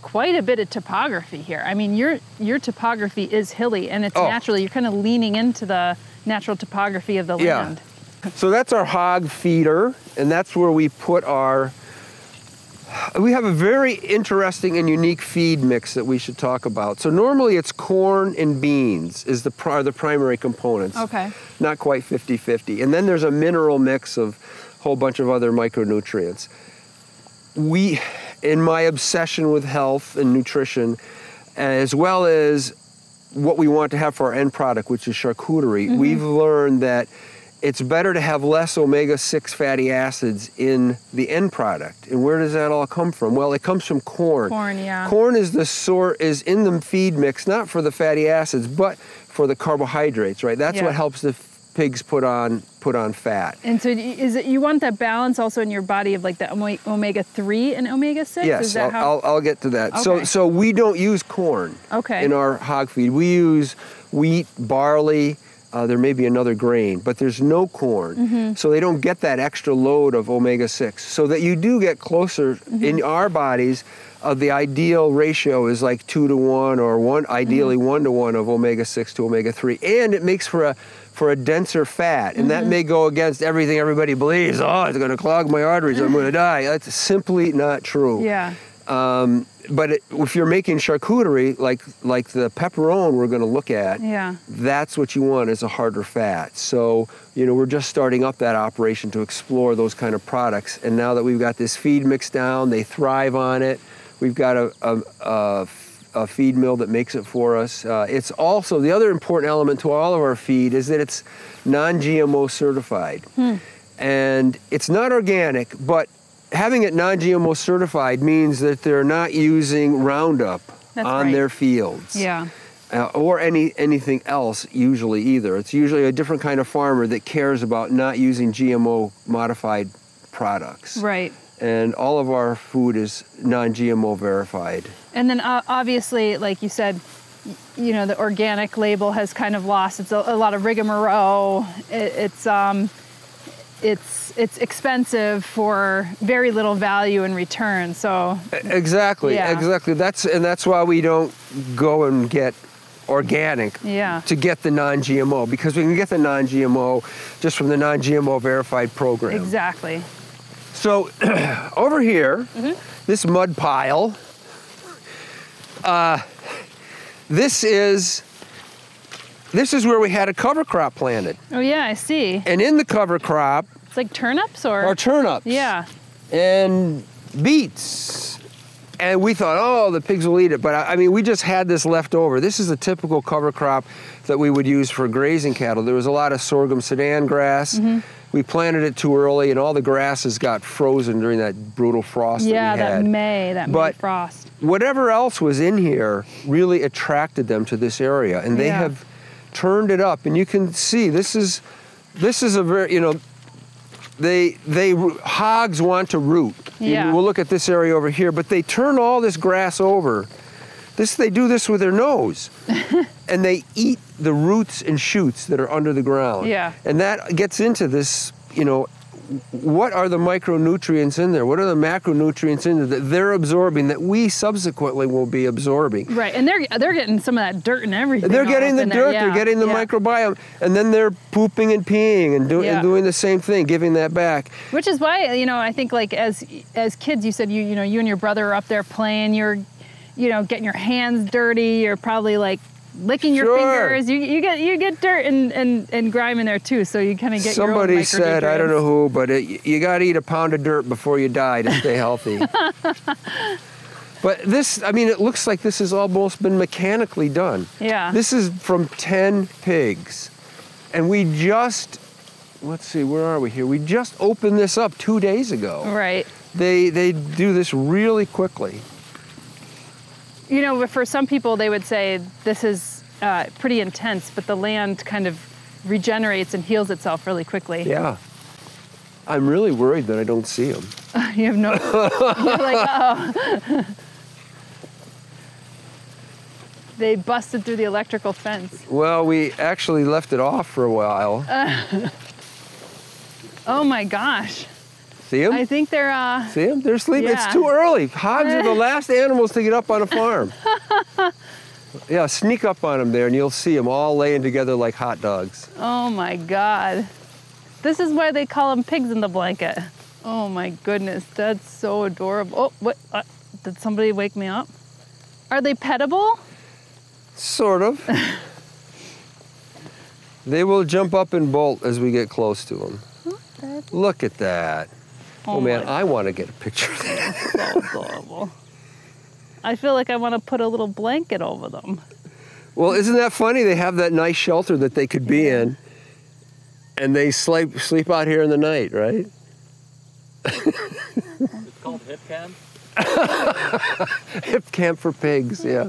quite a bit of topography here. I mean, your your topography is hilly, and it's oh. naturally, you're kind of leaning into the natural topography of the yeah. land. So that's our hog feeder, and that's where we put our, we have a very interesting and unique feed mix that we should talk about. So normally it's corn and beans is the, are the primary components. Okay. Not quite fifty fifty. And then there's a mineral mix of a whole bunch of other micronutrients. We, in my obsession with health and nutrition, as well as what we want to have for our end product, which is charcuterie, mm-hmm. we've learned that it's better to have less omega six fatty acids in the end product. And where does that all come from? Well, it comes from corn. Corn, yeah. Corn is the sor- is in the feed mix, not for the fatty acids, but for the carbohydrates, right? That's yeah. what helps the pigs put on put on fat. And so is it, you want that balance also in your body of like the omega three and omega six? Yes, is that I'll, how? I'll, I'll get to that. Okay. So so we don't use corn okay. in our hog feed. We use wheat, barley, Uh, there may be another grain, but there's no corn. Mm-hmm. So they don't get that extra load of omega six. So that you do get closer mm-hmm. in our bodies of uh, the ideal ratio is like two to one or one, ideally mm-hmm. one to one of omega six to omega three. And it makes for a for a denser fat. And mm-hmm. that may go against everything everybody believes. Oh, it's gonna clog my arteries, I'm gonna die. That's simply not true. Yeah. Um, But it, if you're making charcuterie, like like the pepperone we're going to look at, yeah. that's what you want is a harder fat. So, you know, we're just starting up that operation to explore those kind of products. And now that we've got this feed mixed down, they thrive on it. We've got a, a, a, a feed mill that makes it for us. Uh, it's also, the other important element to all of our feed is that it's non G M O certified. Hmm. And it's not organic, but having it non G M O certified means that they're not using Roundup That's on right. their fields. Yeah. Uh, or any anything else usually either. It's usually a different kind of farmer that cares about not using G M O modified products. Right. And all of our food is non G M O verified. And then uh, obviously, like you said, you know, the organic label has kind of lost. It's a, a lot of rigmarole. It, it's, um, It's it's expensive for very little value in return. So exactly, yeah. exactly. That's and that's why we don't go and get organic yeah. to get the non G M O, because we can get the non G M O just from the non G M O verified program. Exactly. So over here, mm-hmm. this mud pile. Uh, this is. This is where we had a cover crop planted. Oh yeah, I see. And in the cover crop. It's like turnips or? Or turnips. Yeah. And beets. And we thought, oh, the pigs will eat it. But I mean, we just had this left over. This is a typical cover crop that we would use for grazing cattle. There was a lot of sorghum sedan grass. Mm-hmm. We planted it too early and all the grasses got frozen during that brutal frost yeah, that we had. Yeah, that May, that but May frost. Whatever else was in here really attracted them to this area. And they yeah. have turned it up, and you can see this is this is a very, you know, they they hogs want to root. Yeah. You, we'll look at this area over here, but they turn all this grass over. This they do this with their nose, and they eat the roots and shoots that are under the ground. Yeah. And that gets into this, you know, what are the micronutrients in there? What are the macronutrients in there that they're absorbing that we subsequently will be absorbing? Right, and they're they're getting some of that dirt and everything. They're getting the dirt, there, yeah. they're getting the yeah. microbiome, and then they're pooping and peeing and, do, yeah. and doing the same thing, giving that back. Which is why, you know, I think like as as kids, you said you you know you and your brother are up there playing, you're, you know, getting your hands dirty, you're probably like licking your sure. fingers, you, you get you get dirt and, and, and grime in there too, so you kind of get Somebody your own said, I don't know who, but it, you got to eat a pound of dirt before you die to stay healthy. But this, I mean, it looks like this has almost been mechanically done. Yeah. This is from ten pigs. And we just, let's see, where are we here? We just opened this up two days ago. Right. They, they do this really quickly. You know, for some people, they would say this is uh, pretty intense, but the land kind of regenerates and heals itself really quickly. Yeah. I'm really worried that I don't see them. You have no... You're like, uh-oh. They busted through the electrical fence. Well, we actually left it off for a while. Uh, oh, my gosh. See them? I think they're... Uh, See them? They're sleeping. Yeah. It's too early. Hogs are the last animals to get up on a farm. Yeah, sneak up on them there, and you'll see them all laying together like hot dogs. Oh, my God. This is why they call them pigs in the blanket. Oh, my goodness. That's so adorable. Oh, what? Uh, did somebody wake me up? Are they pettable? Sort of. They will jump up and bolt as we get close to them. Huh? Look at that. Oh, oh man, I want to get a picture of that. That's so adorable. I feel like I want to put a little blanket over them. Well, isn't that funny? They have that nice shelter that they could be yeah. in. And they sleep sleep out here in the night, right? It's called Hip Camp. Hip Camp for pigs, yeah.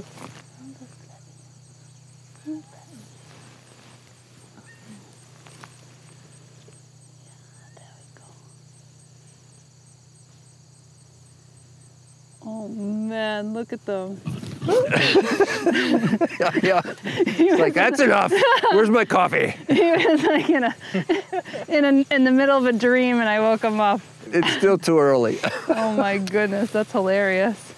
Oh man, look at them. yeah, yeah. It's like, that's a, enough. Where's my coffee? He was like in a, in a, in the middle of a dream, and I woke him up. It's still too early. Oh my goodness, that's hilarious.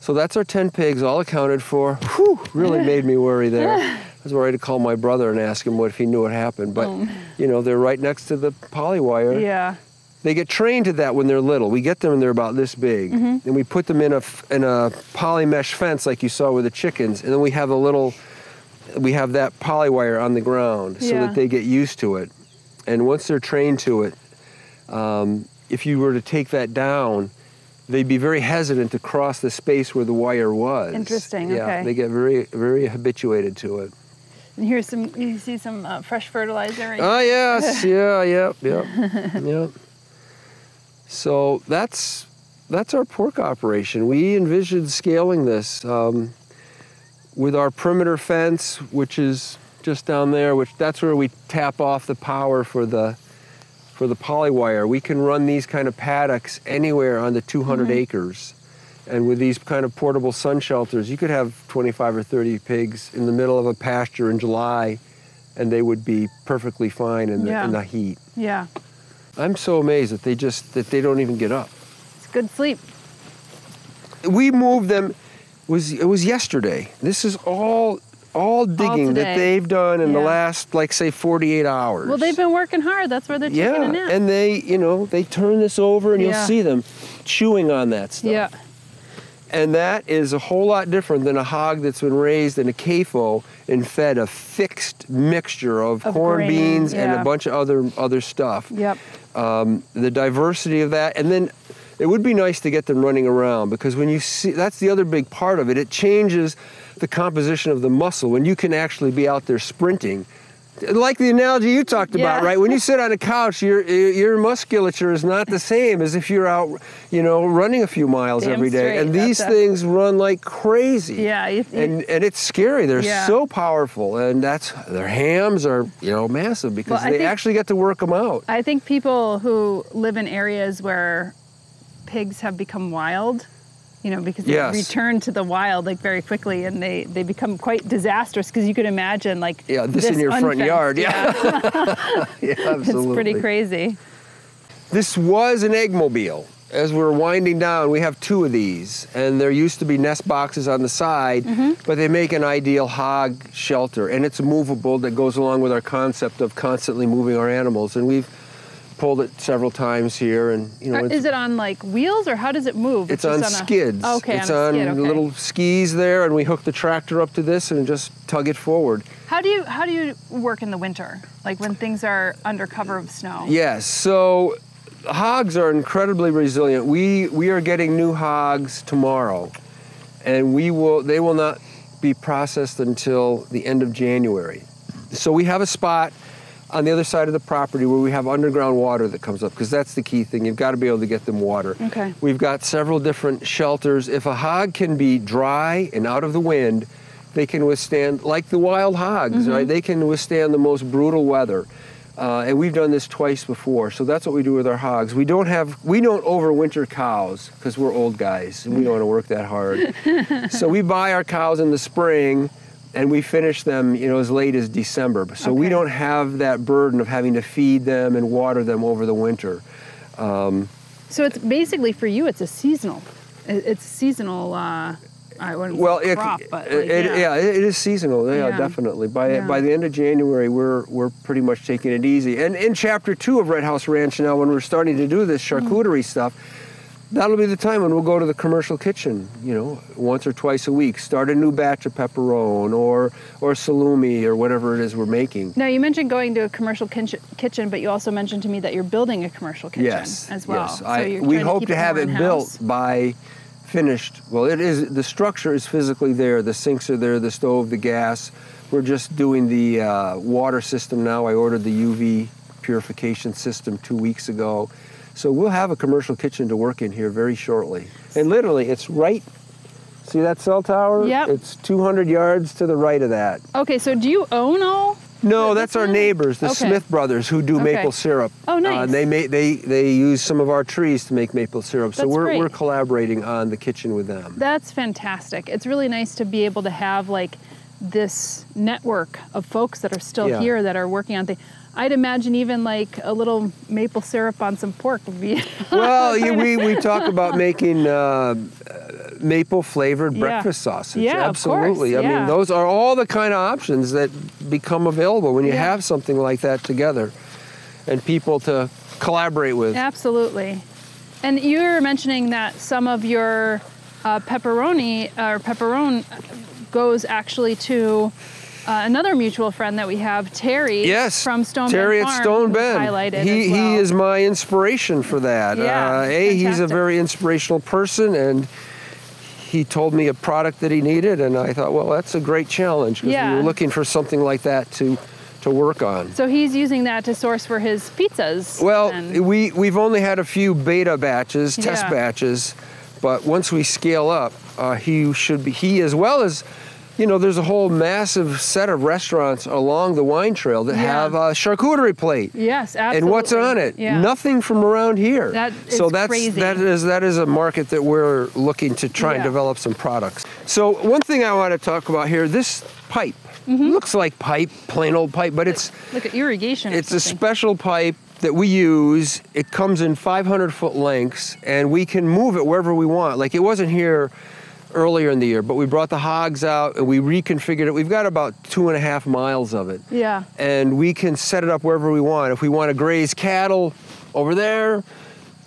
So that's our ten pigs, all accounted for. Whew, really made me worry there. I was worried to call my brother and ask him what if he knew what happened, but oh. you know, they're right next to the polywire. Yeah. They get trained to that when they're little. We get them when they're about this big, mm-hmm. and we put them in a in a poly mesh fence like you saw with the chickens, and then we have a little, we have that polywire on the ground yeah. so that they get used to it. And once they're trained to it, um, if you were to take that down, they'd be very hesitant to cross the space where the wire was. Interesting. Yeah, okay. They get very very habituated to it. And here's some. You see some uh, fresh fertilizer. Right? Oh yes, yeah, yep, yep, yep. So that's that's our pork operation. We envisioned scaling this um, with our perimeter fence, which is just down there. Which that's where we tap off the power for the for the polywire. We can run these kind of paddocks anywhere on the two hundred mm-hmm. acres, and with these kind of portable sun shelters, you could have twenty-five or thirty pigs in the middle of a pasture in July, and they would be perfectly fine in the, yeah. in the heat. Yeah. I'm so amazed that they just, that they don't even get up. It's good sleep. We moved them, was, it was yesterday. This is all, all digging all that they've done in yeah. the last, like say, forty-eight hours. Well, they've been working hard. That's where they're taking yeah. a nap. And they, you know, they turn this over and yeah. you'll see them chewing on that stuff. Yeah. And that is a whole lot different than a hog that's been raised in a C A F O and fed a fixed mixture of, of corn grain, beans yeah. and a bunch of other other stuff. Yep. Um, the diversity of that, and then it would be nice to get them running around, because when you see, that's the other big part of it. It changes the composition of the muscle when you can actually be out there sprinting. Like the analogy you talked yeah. about, right? When you sit on a couch, your your musculature is not the same as if you're out, you know, running a few miles Damn every day. Straight, and these things run like crazy. Yeah. You, you, and and it's scary. They're yeah. so powerful, and that's their hams are you know massive because well, they think, actually get to work them out. I think people who live in areas where pigs have become wild. You know, because they yes. return to the wild like very quickly, and they, they become quite disastrous, because you could imagine like yeah, this, this in your unfenced. front yard, yeah, yeah, yeah absolutely. It's pretty crazy. This was an eggmobile. As we're winding down, we have two of these, and there used to be nest boxes on the side, mm-hmm. but they make an ideal hog shelter, and it's movable. That goes along with our concept of constantly moving our animals, and we've. Pulled it several times here, and you know. Is it on like wheels, or how does it move? It's, it's on, on skids. A, okay, it's on, a skid, on okay. little skis there, and we hook the tractor up to this and just tug it forward. How do you how do you work in the winter, like when things are under cover of snow? Yes, so hogs are incredibly resilient. We we are getting new hogs tomorrow, and we will they will not be processed until the end of January. So we have a spot on the other side of the property where we have underground water that comes up, because that's the key thing. You've got to be able to get them water. Okay. We've got several different shelters. If a hog can be dry and out of the wind, they can withstand, like the wild hogs, mm-hmm. right? They can withstand the most brutal weather. Uh, and we've done this twice before, so that's what we do with our hogs. We don't have, we don't overwinter cows, because we're old guys, and we don't want to work that hard. So we buy our cows in the spring, and we finish them, you know, as late as December. So okay. we don't have that burden of having to feed them and water them over the winter. Um, so it's basically for you, it's a seasonal, it's seasonal, uh, I wouldn't well, say crop, it, but like, it, yeah. yeah, it is seasonal, yeah, yeah. definitely. By yeah. by the end of January, we're we're pretty much taking it easy. And in chapter two of Red House Ranch now, when we're starting to do this charcuterie mm. stuff, that'll be the time when we'll go to the commercial kitchen, you know, once or twice a week, start a new batch of pepperoni or or salumi or whatever it is we're making. Now, you mentioned going to a commercial kitchen, but you also mentioned to me that you're building a commercial kitchen yes, as well. Yes, so I, we hope to, to have it built by finished. Well, it is, the structure is physically there. The sinks are there, the stove, the gas. We're just doing the uh, water system now. I ordered the U V purification system two weeks ago. So we'll have a commercial kitchen to work in here very shortly. And literally, it's right, see that cell tower? Yep. It's two hundred yards to the right of that. Okay, so do you own all? No, that's our neighbors, the okay. Smith brothers, who do okay. maple syrup. Oh, nice. Uh, they, ma they, they use some of our trees to make maple syrup, so that's we're, we're collaborating on the kitchen with them. That's fantastic. It's really nice to be able to have like this network of folks that are still yeah. here that are working on things. I'd imagine even like a little maple syrup on some pork would be... Well, yeah, we, we talk about making uh, maple-flavored yeah. breakfast sausage. Yeah, absolutely. Of course. Yeah. I mean, those are all the kind of options that become available when you yeah. have something like that together and people to collaborate with. Absolutely. And you were mentioning that some of your uh, pepperoni or pepperoni goes actually to... Uh, another mutual friend that we have, Terry, yes, from Stone Terry Bend Farm, at Stone Bend. Highlighted he, as well. He is my inspiration for that. Yeah, uh, a, he's a very inspirational person, and he told me a product that he needed, and I thought, well, that's a great challenge, because yeah. we were looking for something like that to, to work on. So he's using that to source for his pizzas. Well, we, we've only had a few beta batches, yeah. test batches, but once we scale up, uh, he should be, he as well as... You know, there's a whole massive set of restaurants along the wine trail that yeah. have a charcuterie plate. Yes, absolutely. And what's on it? Yeah. Nothing from around here. That is so that's crazy. that is that is a market that we're looking to try yeah. and develop some products. So one thing I want to talk about here, this pipe mm-hmm. looks like pipe, plain old pipe, but it's like an irrigation. It's a special pipe that we use. It comes in five hundred foot lengths, and we can move it wherever we want. Like it wasn't here earlier in the year, but we brought the hogs out and we reconfigured it. We've got about two and a half miles of it. Yeah. And we can set it up wherever we want. If we want to graze cattle over there,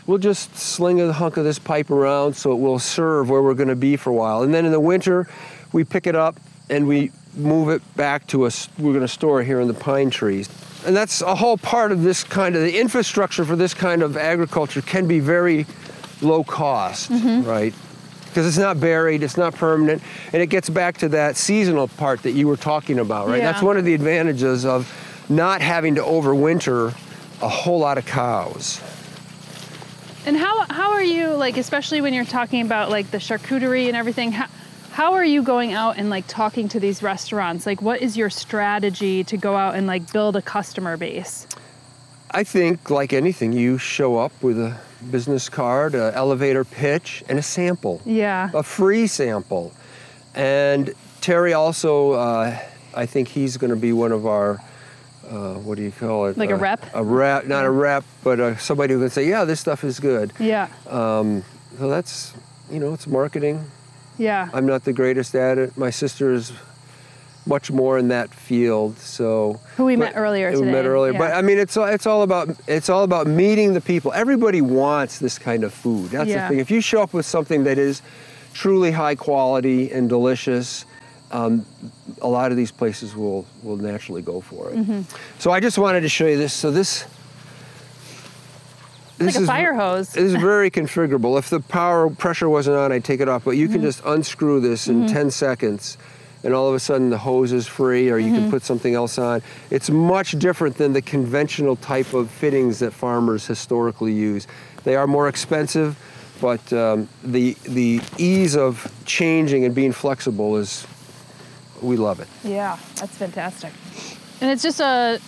we'll just sling a hunk of this pipe around so it will serve where we're going to be for a while. And then in the winter, we pick it up and we move it back to us. We're going to store it here in the pine trees. And that's a whole part of this kind of, the infrastructure for this kind of agriculture can be very low cost, mm-hmm. right? Because it's not buried, it's not permanent, and it gets back to that seasonal part that you were talking about, right? Yeah. That's one of the advantages of not having to overwinter a whole lot of cows. And how, how are you, like, especially when you're talking about, like, the charcuterie and everything, how, how are you going out and, like, talking to these restaurants? Like, what is your strategy to go out and, like, build a customer base? I think, like anything, you show up with a business card, an elevator pitch, and a sample. Yeah. A free sample. And Terry also, uh, I think he's going to be one of our, uh, what do you call it? Like uh, a rep? A rep, not a rep, but uh, somebody who can say, yeah, this stuff is good. Yeah. Um, so that's, you know, it's marketing. Yeah. I'm not the greatest at it. My sister is much more in that field, so. Who we met earlier today. We met earlier, yeah. But I mean, it's all, it's all about it's all about meeting the people. Everybody wants this kind of food. That's yeah. the thing. If you show up with something that is truly high quality and delicious, um, a lot of these places will will naturally go for it. Mm-hmm. So I just wanted to show you this. So this. It's this like a is, fire hose. It is very configurable. If the power pressure wasn't on, I'd take it off. But you mm-hmm. can just unscrew this in mm-hmm. ten seconds. And all of a sudden the hose is free, or you mm-hmm. can put something else on. It's much different than the conventional type of fittings that farmers historically use. They are more expensive, but um, the, the ease of changing and being flexible is, we love it. Yeah, that's fantastic. And it's just a,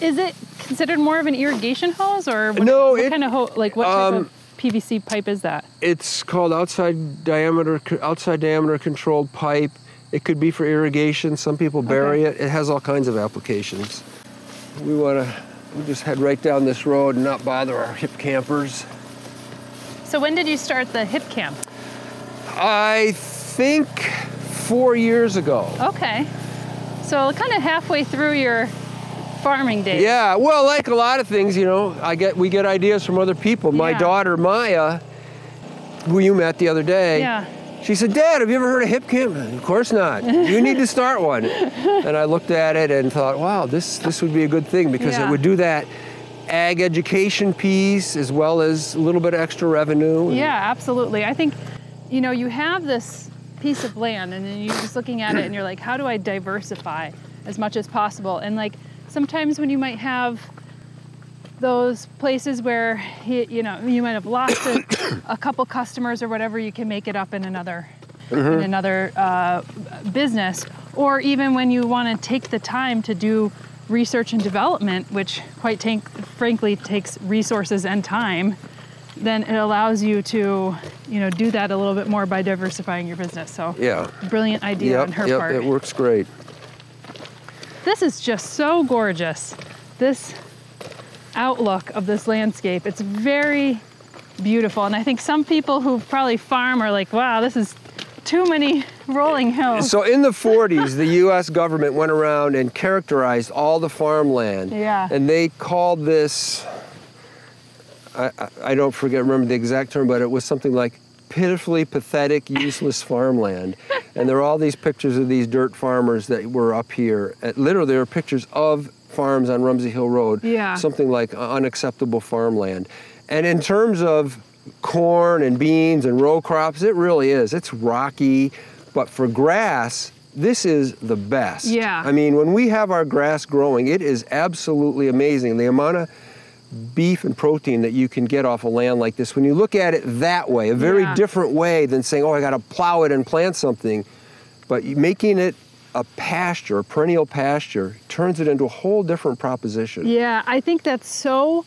is it considered more of an irrigation hose, or what, no, what it, kind of hose, like what type um, of? P V C pipe is that? It's called outside diameter, outside diameter controlled pipe. It could be for irrigation. Some people bury okay. it. It has all kinds of applications. We want to we just head right down this road and not bother our hip campers. So when did you start the hip camp? I think four years ago. Okay. So kind of halfway through your farming days. Yeah, well, like a lot of things, you know, I get we get ideas from other people. My yeah. daughter, Maya, who you met the other day, yeah. she said, Dad, have you ever heard of Hip Camp? Of course not. You need to start one. And I looked at it and thought, wow, this, this would be a good thing, because yeah. it would do that ag education piece as well as a little bit of extra revenue. Yeah, absolutely. I think, you know, you have this piece of land and then you're just looking at it and you're like, how do I diversify as much as possible? And like sometimes when you might have those places where he, you know, you might have lost a, a couple customers or whatever, you can make it up in another mm-hmm. in another uh, business. Or even when you want to take the time to do research and development, which quite tank, frankly takes resources and time, then it allows you to, you know, do that a little bit more by diversifying your business. So yeah, brilliant idea yep, on her yep, part. It works great. This is just so gorgeous. This outlook of this landscape, it's very beautiful. And I think some people who probably farm are like, wow, this is too many rolling hills. So in the forties, the U S government went around and characterized all the farmland. Yeah. And they called this, I, I don't forget, remember the exact term, but it was something like pitifully pathetic, useless farmland. And there are all these pictures of these dirt farmers that were up here. Literally, there are pictures of farms on Rumsey Hill Road. Yeah. Something like unacceptable farmland. And in terms of corn and beans and row crops, it really is. It's rocky, but for grass, this is the best. Yeah. I mean, when we have our grass growing, it is absolutely amazing. The amount of beef and protein that you can get off a land like this, when you look at it that way, a very yeah. different way than saying, oh, I gotta plow it and plant something, but making it a pasture, a perennial pasture, turns it into a whole different proposition. Yeah, I think that's so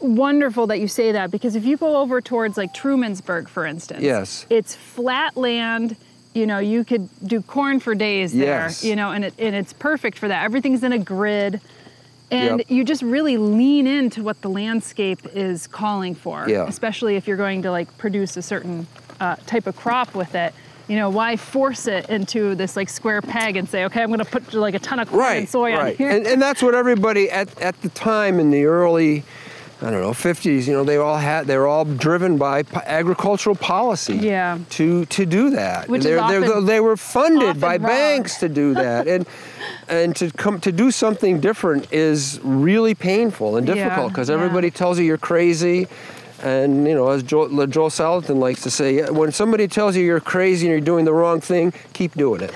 wonderful that you say that, because if you go over towards like Trumansburg, for instance, yes, it's flat land. You know, you could do corn for days there. Yes. You know, and it and it's perfect for that. Everything's in a grid, and yep. you just really lean into what the landscape is calling for. Yeah. Especially if you're going to like produce a certain uh, type of crop with it. You know, why force it into this like square peg and say, okay, I'm going to put like a ton of corn right, and soy right. on here. And, and that's what everybody at at the time in the early, I don't know, fifties, you know, they all had, they're all driven by po agricultural policy yeah. to to do that. Which they're, is often, they're, they were funded by wrong. banks to do that, and and to come to do something different is really painful and difficult because yeah. everybody yeah. tells you you're crazy, and you know, as Joel, Joel Salatin likes to say, when somebody tells you you're crazy and you're doing the wrong thing, keep doing it.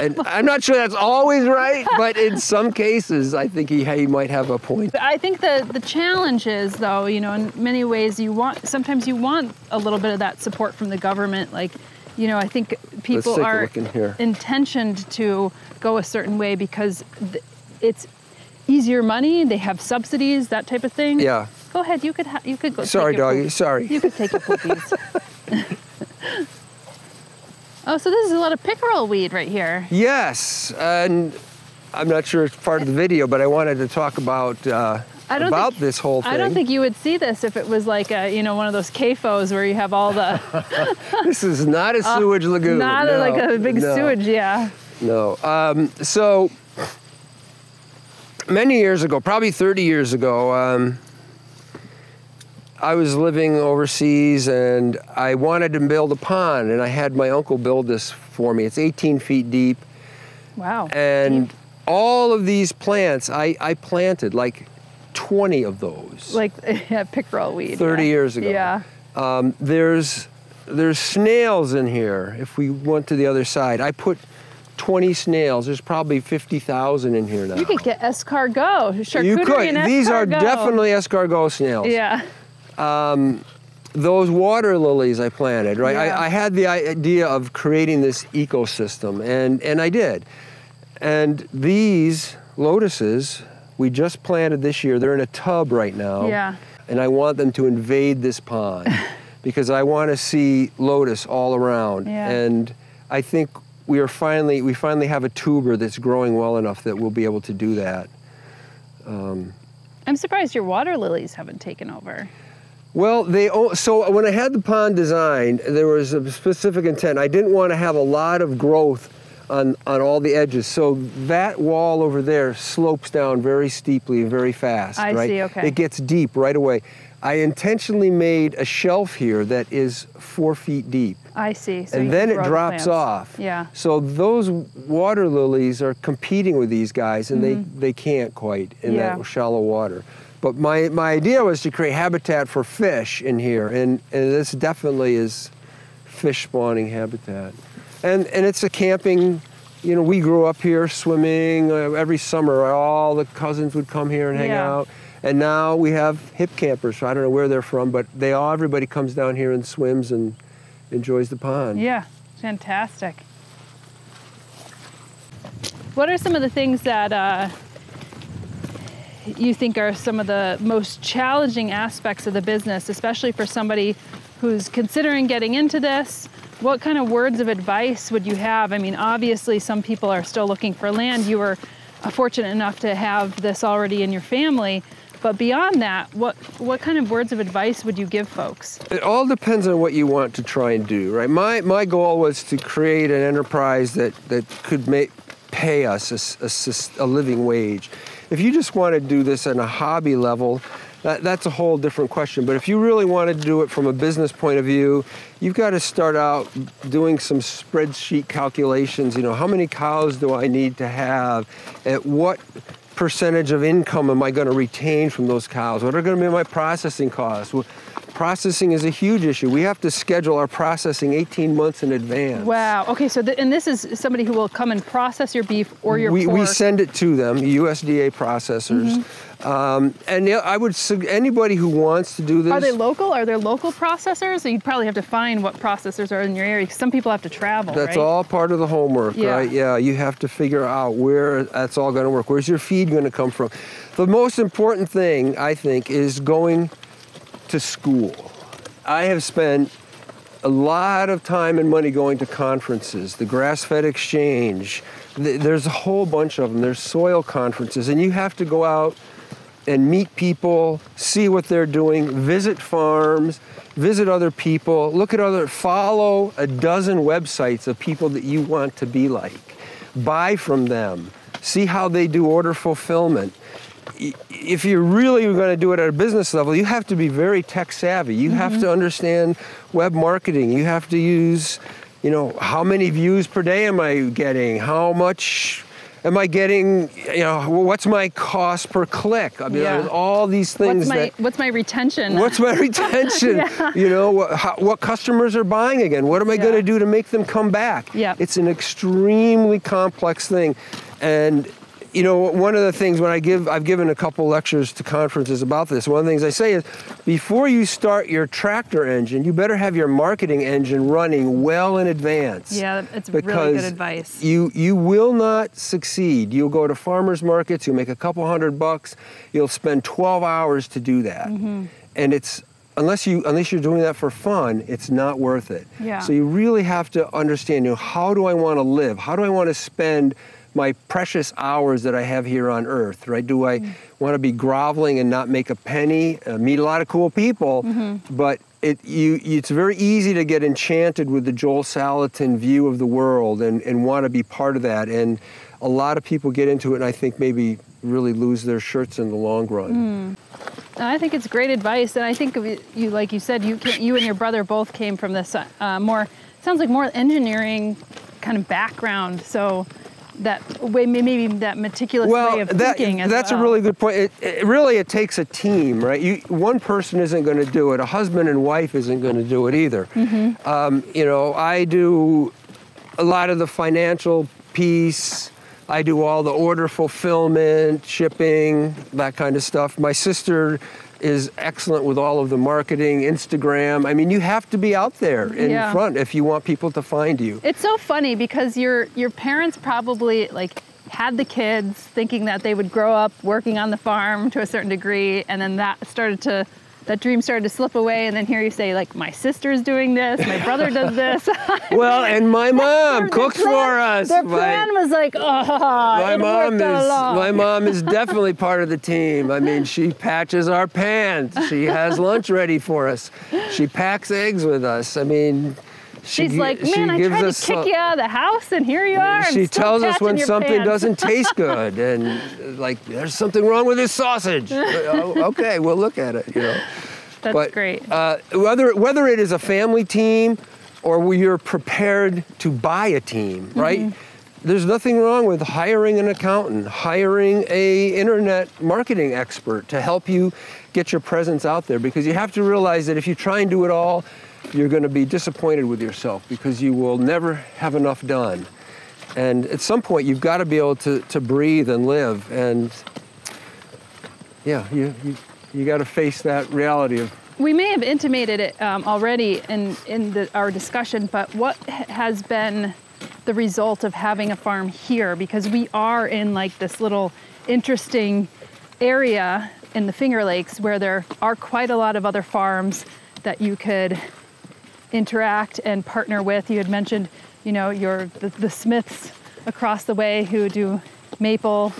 And I'm not sure that's always right, but in some cases, I think he, he might have a point. I think the, the challenge is, though, you know, in many ways, you want, sometimes you want a little bit of that support from the government. Like, you know, I think people are intentioned to go a certain way because it's easier money, they have subsidies, that type of thing. Yeah. Go ahead, you could, ha you could go. Sorry, doggy, sorry. You could take your poopies. Oh, so this is a lot of pickerel weed right here. Yes, and I'm not sure it's part of the video, but I wanted to talk about uh, I don't about think, this whole thing. I don't think you would see this if it was like a, you know, one of those C A F Os where you have all the. This is not a sewage uh, lagoon. Not no, like a big no, sewage, yeah. No, um, so many years ago, probably thirty years ago, um, I was living overseas and I wanted to build a pond, and I had my uncle build this for me. It's eighteen feet deep. Wow. And deep. All of these plants, I, I planted like twenty of those. Like yeah, pickerel weed. thirty yeah. years ago. Yeah. Um, there's, there's snails in here. If we went to the other side, I put twenty snails. There's probably fifty thousand in here now. You could get escargot, charcuterie you could. and escargot. These are definitely escargot snails. Yeah. Um, those water lilies I planted, right? Yeah. I, I had the idea of creating this ecosystem, and, and I did. And these lotuses, we just planted this year. They're in a tub right now. Yeah. And I want them to invade this pond because I want to see lotus all around. Yeah. And I think we are finally, we finally have a tuber that's growing well enough that we'll be able to do that. Um, I'm surprised your water lilies haven't taken over. Well, they, so when I had the pond designed, there was a specific intent. I didn't want to have a lot of growth on, on all the edges. So that wall over there slopes down very steeply and very fast. I right? see, okay. It gets deep right away. I intentionally made a shelf here that is four feet deep. I see. So and then it drops off. Yeah. So those water lilies are competing with these guys, and mm-hmm. they, they can't quite in yeah. that shallow water. But my, my idea was to create habitat for fish in here, and, and this definitely is fish spawning habitat. And, and it's a camping, you know, we grew up here swimming. Uh, every summer all the cousins would come here and hang yeah. out. And now we have hip campers, so I don't know where they're from, but they all, everybody comes down here and swims and enjoys the pond. Yeah, fantastic. What are some of the things that uh, you think are some of the most challenging aspects of the business, especially for somebody who's considering getting into this? What kind of words of advice would you have? I mean, obviously some people are still looking for land. You were fortunate enough to have this already in your family, but beyond that, what what kind of words of advice would you give folks? It all depends on what you want to try and do, right? My my goal was to create an enterprise that that could make pay us a, a, a living wage. If you just want to do this on a hobby level, that, that's a whole different question. But if you really want to do it from a business point of view, you've got to start out doing some spreadsheet calculations. You know, how many cows do I need to have? At what percentage of income am I going to retain from those cows? What are going to be my processing costs? Well, processing is a huge issue. We have to schedule our processing eighteen months in advance. Wow, okay, so th and this is somebody who will come and process your beef or your we, pork? We send it to them, U S D A processors. Mm-hmm. um, and I would, anybody who wants to do this. Are they local? Are there local processors? So you'd probably have to find what processors are in your area. Some people have to travel, That's right? all part of the homework, yeah. right? Yeah, you have to figure out where that's all gonna work. Where's your feed gonna come from? The most important thing, I think, is going to school. I have spent a lot of time and money going to conferences, the Grass-Fed Exchange. There's a whole bunch of them. There's soil conferences, and you have to go out and meet people, see what they're doing, visit farms, visit other people, look at other, follow a dozen websites of people that you want to be like. Buy from them, see how they do order fulfillment. If you're really going to do it at a business level, you have to be very tech savvy. You mm-hmm. have to understand web marketing. You have to use, you know, how many views per day am I getting? How much am I getting? You know, what's my cost per click? I mean, yeah. all these things. What's my, that, what's my retention? What's my retention? yeah. You know, what, how, what customers are buying again? What am I yeah. going to do to make them come back? Yeah. It's an extremely complex thing. And you know, one of the things when I give, I've given a couple lectures to conferences about this, one of the things I say is, before you start your tractor engine, you better have your marketing engine running well in advance. Yeah, it's really good advice. You, you will not succeed. You'll go to farmers markets, you'll make a couple hundred bucks, you'll spend twelve hours to do that. Mm-hmm. And it's, unless, you, unless you're doing that for fun, it's not worth it. Yeah. So you really have to understand, you know, how do I want to live? How do I want to spend my precious hours that I have here on earth, right? Do I mm-hmm. want to be groveling and not make a penny? Uh, meet a lot of cool people, mm-hmm. but it, you, it's very easy to get enchanted with the Joel Salatin view of the world and, and want to be part of that. And a lot of people get into it and I think maybe really lose their shirts in the long run. Mm. I think it's great advice. And I think, you, like you said, you, can, you and your brother both came from this uh, more, sounds like more engineering kind of background. So that way, maybe that meticulous well, way of that, thinking as that's well. That's a really good point. It, it really, it takes a team, right? You, one person isn't going to do it. A husband and wife isn't going to do it either. Mm-hmm. um, you know, I do a lot of the financial piece. I do all the order fulfillment, shipping, that kind of stuff. My sister is excellent with all of the marketing, Instagram. I mean, you have to be out there in yeah. front if you want people to find you. It's so funny because your your parents probably like had the kids thinking that they would grow up working on the farm to a certain degree, and then that started to, that dream started to slip away, and then here you say, like, my sister's doing this, my brother does this. well, mean, and my mom cooks plan, for us. Their plan my, was like, oh, my mom is My mom is definitely part of the team. I mean, she patches our pans. She has lunch ready for us. She packs eggs with us. I mean, She She's like, man, I tried to kick you out of the house, and here you are. She tells us when something doesn't taste good, and like, there's something wrong with this sausage. Okay, we'll look at it. You know, that's great. Uh, whether whether it is a family team, or you're prepared to buy a team, right? Mm-hmm. There's nothing wrong with hiring an accountant, hiring a internet marketing expert to help you get your presence out there, because you have to realize that if you try and do it all, you're going to be disappointed with yourself because you will never have enough done. And at some point, you've got to be able to, to breathe and live. And yeah, you you, you got to face that reality of. We may have intimated it um, already in in the, our discussion, but what has been the result of having a farm here? Because we are in like this little interesting area in the Finger Lakes where there are quite a lot of other farms that you could interact and partner with. You had mentioned, you know, your the, the Smiths across the way who do maple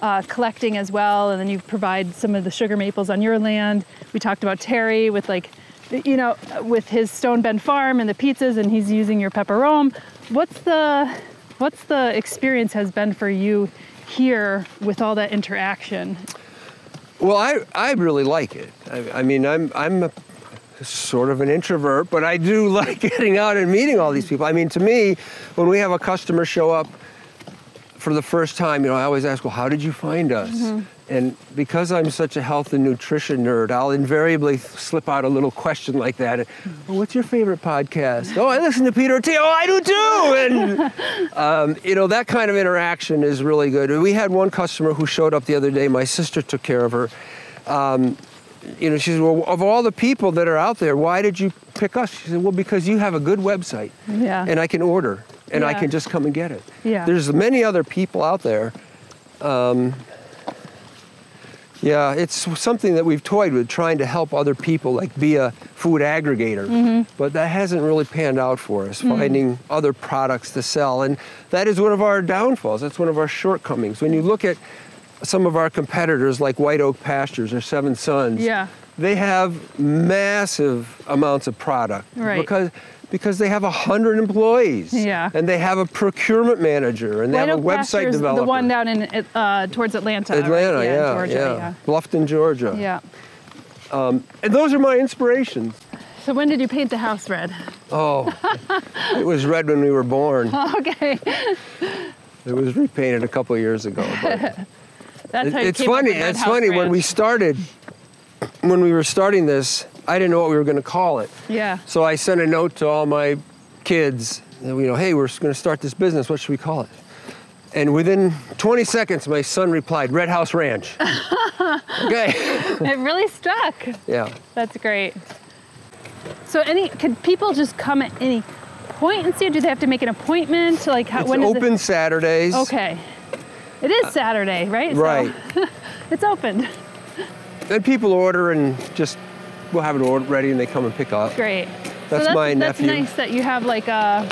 uh, collecting as well, and then you provide some of the sugar maples on your land. We talked about Terry with like, you know, with his Stone Bend farm and the pizzas, and he's using your pepperome. What's the what's the experience has been for you here with all that interaction? Well, I I really like it. I, I mean, I'm I'm a, sort of an introvert, but I do like getting out and meeting all these people. I mean, to me, when we have a customer show up for the first time, you know, I always ask, well, how did you find us? Mm-hmm. And because I'm such a health and nutrition nerd, I'll invariably slip out a little question like that. Well, what's your favorite podcast? Oh, I listen to Peter T. Oh, I do too. And, um, you know, that kind of interaction is really good. We had one customer who showed up the other day. My sister took care of her. Um, you know, she said, well, of all the people that are out there, why did you pick us? She said, well, because you have a good website. Yeah. And I can order and yeah. I can just come and get it. Yeah. There's many other people out there. Um, Yeah, it's something that we've toyed with, trying to help other people, like be a food aggregator. Mm-hmm. But that hasn't really panned out for us, mm-hmm. finding other products to sell. And that is one of our downfalls. That's one of our shortcomings. When you look at some of our competitors, like White Oak Pastures or Seven Sons, yeah. they have massive amounts of product. Right. Because Because they have a hundred employees, yeah, and they have a procurement manager, and they White have a Oak website developer. The one down in uh, towards Atlanta, Atlanta, right? yeah, yeah, Georgia, yeah, yeah, Bluffton, Georgia, yeah. Um, and those are my inspirations. So when did you paint the house red? Oh, it was red when we were born. Okay. It was repainted a couple of years ago. But That's it, how it it's came funny. Up it's funny ranch. When we started, when we were starting this. I didn't know what we were going to call it. Yeah. So I sent a note to all my kids, you know, hey, we're going to start this business. What should we call it? And within twenty seconds, my son replied, Red House Ranch. Okay. It really stuck. Yeah. That's great. So any, could people just come at any point and see? Do they have to make an appointment? Like how, it's when open is it? Saturdays. Okay. It is Saturday, right? Right. So it's open. Then people order and just, we'll have it all ready and they come and pick up. Great. That's, so that's my that's nephew. That's nice that you have like a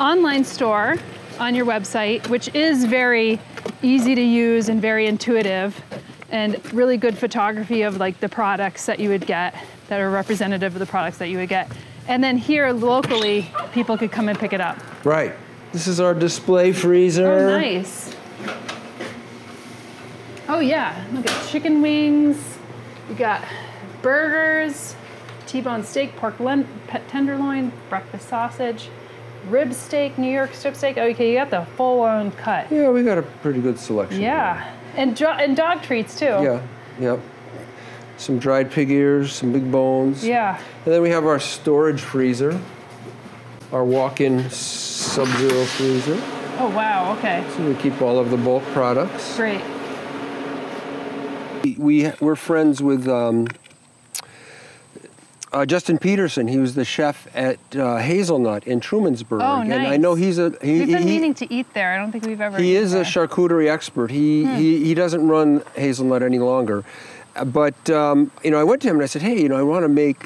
online store on your website, which is very easy to use and very intuitive and really good photography of like the products that you would get that are representative of the products that you would get. And then here locally, people could come and pick it up. Right. This is our display freezer. Oh, nice. Oh yeah, look at chicken wings. You got burgers, T-bone steak, pork len pet tenderloin, breakfast sausage, rib steak, New York strip steak. Oh, okay, you got the full-on cut. Yeah, we got a pretty good selection. Yeah, and, and dog treats too. Yeah, yeah. Some dried pig ears, some big bones. Yeah. And then we have our storage freezer, our walk-in Sub-Zero freezer. Oh, wow, okay. So we keep all of the bulk products. Great. We, we're friends with um, Uh, Justin Peterson. He was the chef at uh, Hazelnut in Trumansburg. Oh, nice. And I know he's a... He, we've been he, meaning to eat there. I don't think we've ever He is there. a charcuterie expert. He, hmm. he he doesn't run Hazelnut any longer. But, um, you know, I went to him and I said, hey, you know, I want to make...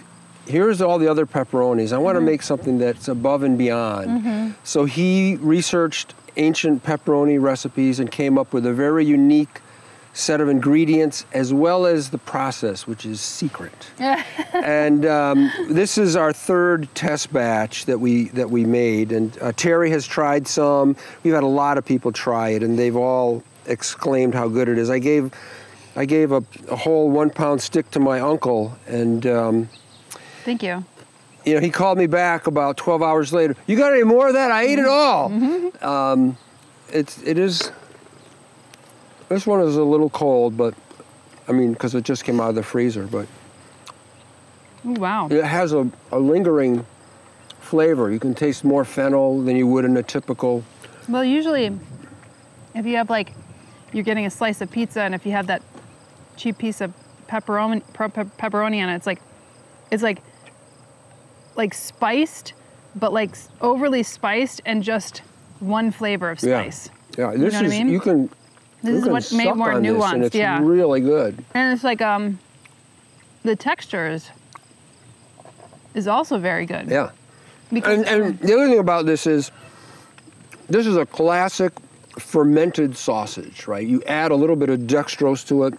Here's all the other pepperonis. I want to mm-hmm. make something that's above and beyond. Mm-hmm. So he researched ancient pepperoni recipes and came up with a very unique set of ingredients, as well as the process, which is secret. And um, this is our third test batch that we that we made, and uh, Terry has tried some. We've had a lot of people try it, and they've all exclaimed how good it is. I gave I gave a, a whole one-pound stick to my uncle, and um, thank you. You know, he called me back about twelve hours later. You got any more of that? I ate mm-hmm. it all. Mm-hmm. um, it's it is. This one is a little cold, but I mean, because it just came out of the freezer, but. Wow. It has a, a lingering flavor. You can taste more fennel than you would in a typical. Well, usually if you have like, you're getting a slice of pizza and if you have that cheap piece of pepperoni, pepperoni on it. It's like, it's like, like spiced, but like overly spiced and just one flavor of spice. Yeah, yeah. This you know is what I mean? you can. This you is can what made more nuanced. And it's yeah, really good. And it's like um, the textures is also very good. Yeah. Because and, and the other thing about this is, this is a classic fermented sausage, right? You add a little bit of dextrose to it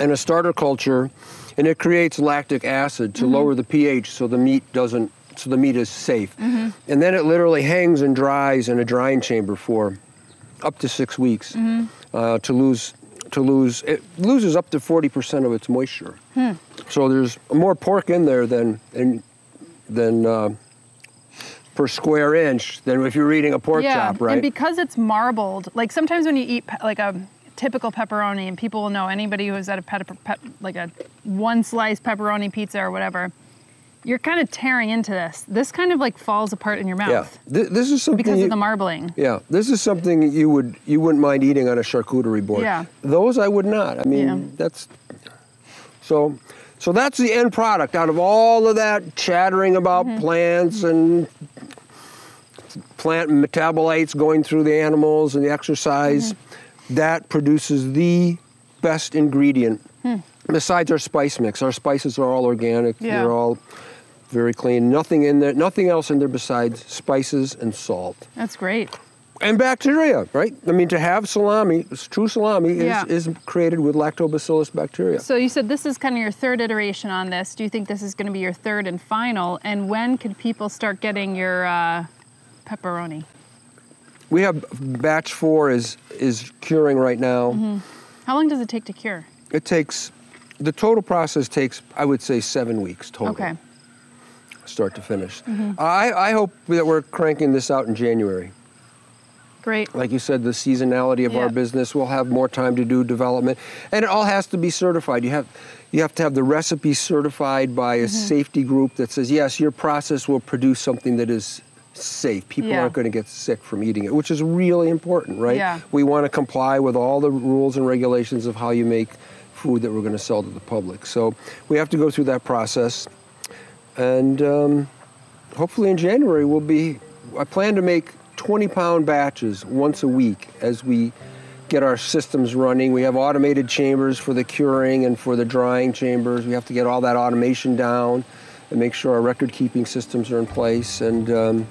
and a starter culture, and it creates lactic acid to mm-hmm. lower the pH so the meat doesn't, so the meat is safe. Mm-hmm. And then it literally hangs and dries in a drying chamber for up to six weeks mm-hmm. uh, to lose, to lose, it loses up to forty percent of its moisture. Hmm. So there's more pork in there than, in, than, uh, per square inch than if you're eating a pork yeah. chop, right? And because it's marbled, like sometimes when you eat like a typical pepperoni, and people will know, anybody who's at a pet, pet, like a one slice pepperoni pizza or whatever, you're kind of tearing into this. This kind of like falls apart in your mouth. Yeah, Th this is something because you, of the marbling. Yeah, this is something you would you wouldn't mind eating on a charcuterie board. Yeah, those I would not. I mean, yeah. that's so. So that's the end product out of all of that chattering about mm-hmm. plants and plant metabolites going through the animals and the exercise. Mm-hmm. That produces the best ingredient hmm. besides our spice mix. Our spices are all organic. Yeah. They're all very clean. Nothing in there, nothing else in there besides spices and salt. That's great. And bacteria, right? I mean, to have salami, true salami, is, yeah. is created with lactobacillus bacteria. So you said this is kind of your third iteration on this. Do you think this is going to be your third and final? And when could people start getting your uh, pepperoni? We have batch four is, is curing right now. Mm-hmm. How long does it take to cure? It takes, the total process takes, I would say, seven weeks total. Okay. Start to finish. Mm-hmm. I, I hope that we're cranking this out in January. Great. Like you said, the seasonality of yep. our business, we'll have more time to do development. And it all has to be certified. You have you have to have the recipe certified by a mm-hmm. safety group that says, yes, your process will produce something that is safe. People yeah. aren't going to get sick from eating it, which is really important, right? Yeah. We want to comply with all the rules and regulations of how you make food that we're going to sell to the public. So we have to go through that process. And um, hopefully in January we'll be, I plan to make twenty pound batches once a week as we get our systems running. We have automated chambers for the curing and for the drying chambers. We have to get all that automation down and make sure our record keeping systems are in place. And um,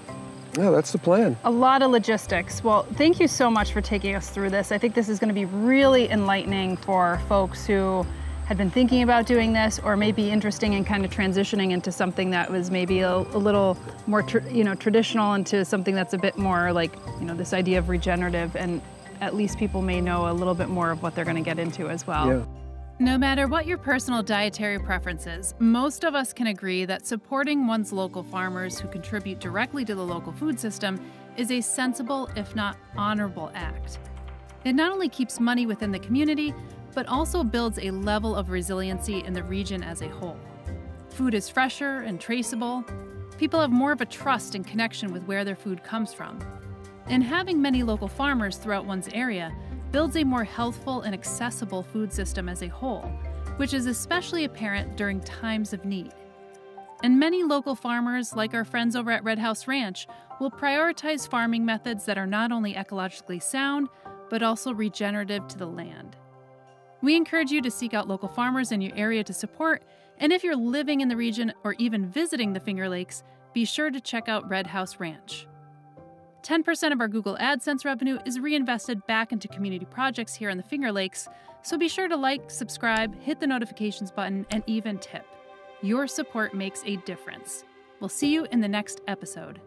yeah, that's the plan. A lot of logistics. Well, thank you so much for taking us through this. I think this is going to be really enlightening for folks who had been thinking about doing this, or maybe interesting in kind of transitioning into something that was maybe a, a little more, tr you know, traditional, into something that's a bit more like, you know, this idea of regenerative, and at least people may know a little bit more of what they're going to get into as well. Yeah. No matter what your personal dietary preferences, most of us can agree that supporting one's local farmers who contribute directly to the local food system is a sensible, if not honorable, act. It not only keeps money within the community, but also builds a level of resiliency in the region as a whole. Food is fresher and traceable. People have more of a trust and connection with where their food comes from. And having many local farmers throughout one's area builds a more healthful and accessible food system as a whole, which is especially apparent during times of need. And many local farmers, like our friends over at Red House Ranch, will prioritize farming methods that are not only ecologically sound, but also regenerative to the land. We encourage you to seek out local farmers in your area to support, and if you're living in the region or even visiting the Finger Lakes, be sure to check out Red House Ranch. ten percent of our Google AdSense revenue is reinvested back into community projects here in the Finger Lakes, so be sure to like, subscribe, hit the notifications button, and even tip. Your support makes a difference. We'll see you in the next episode.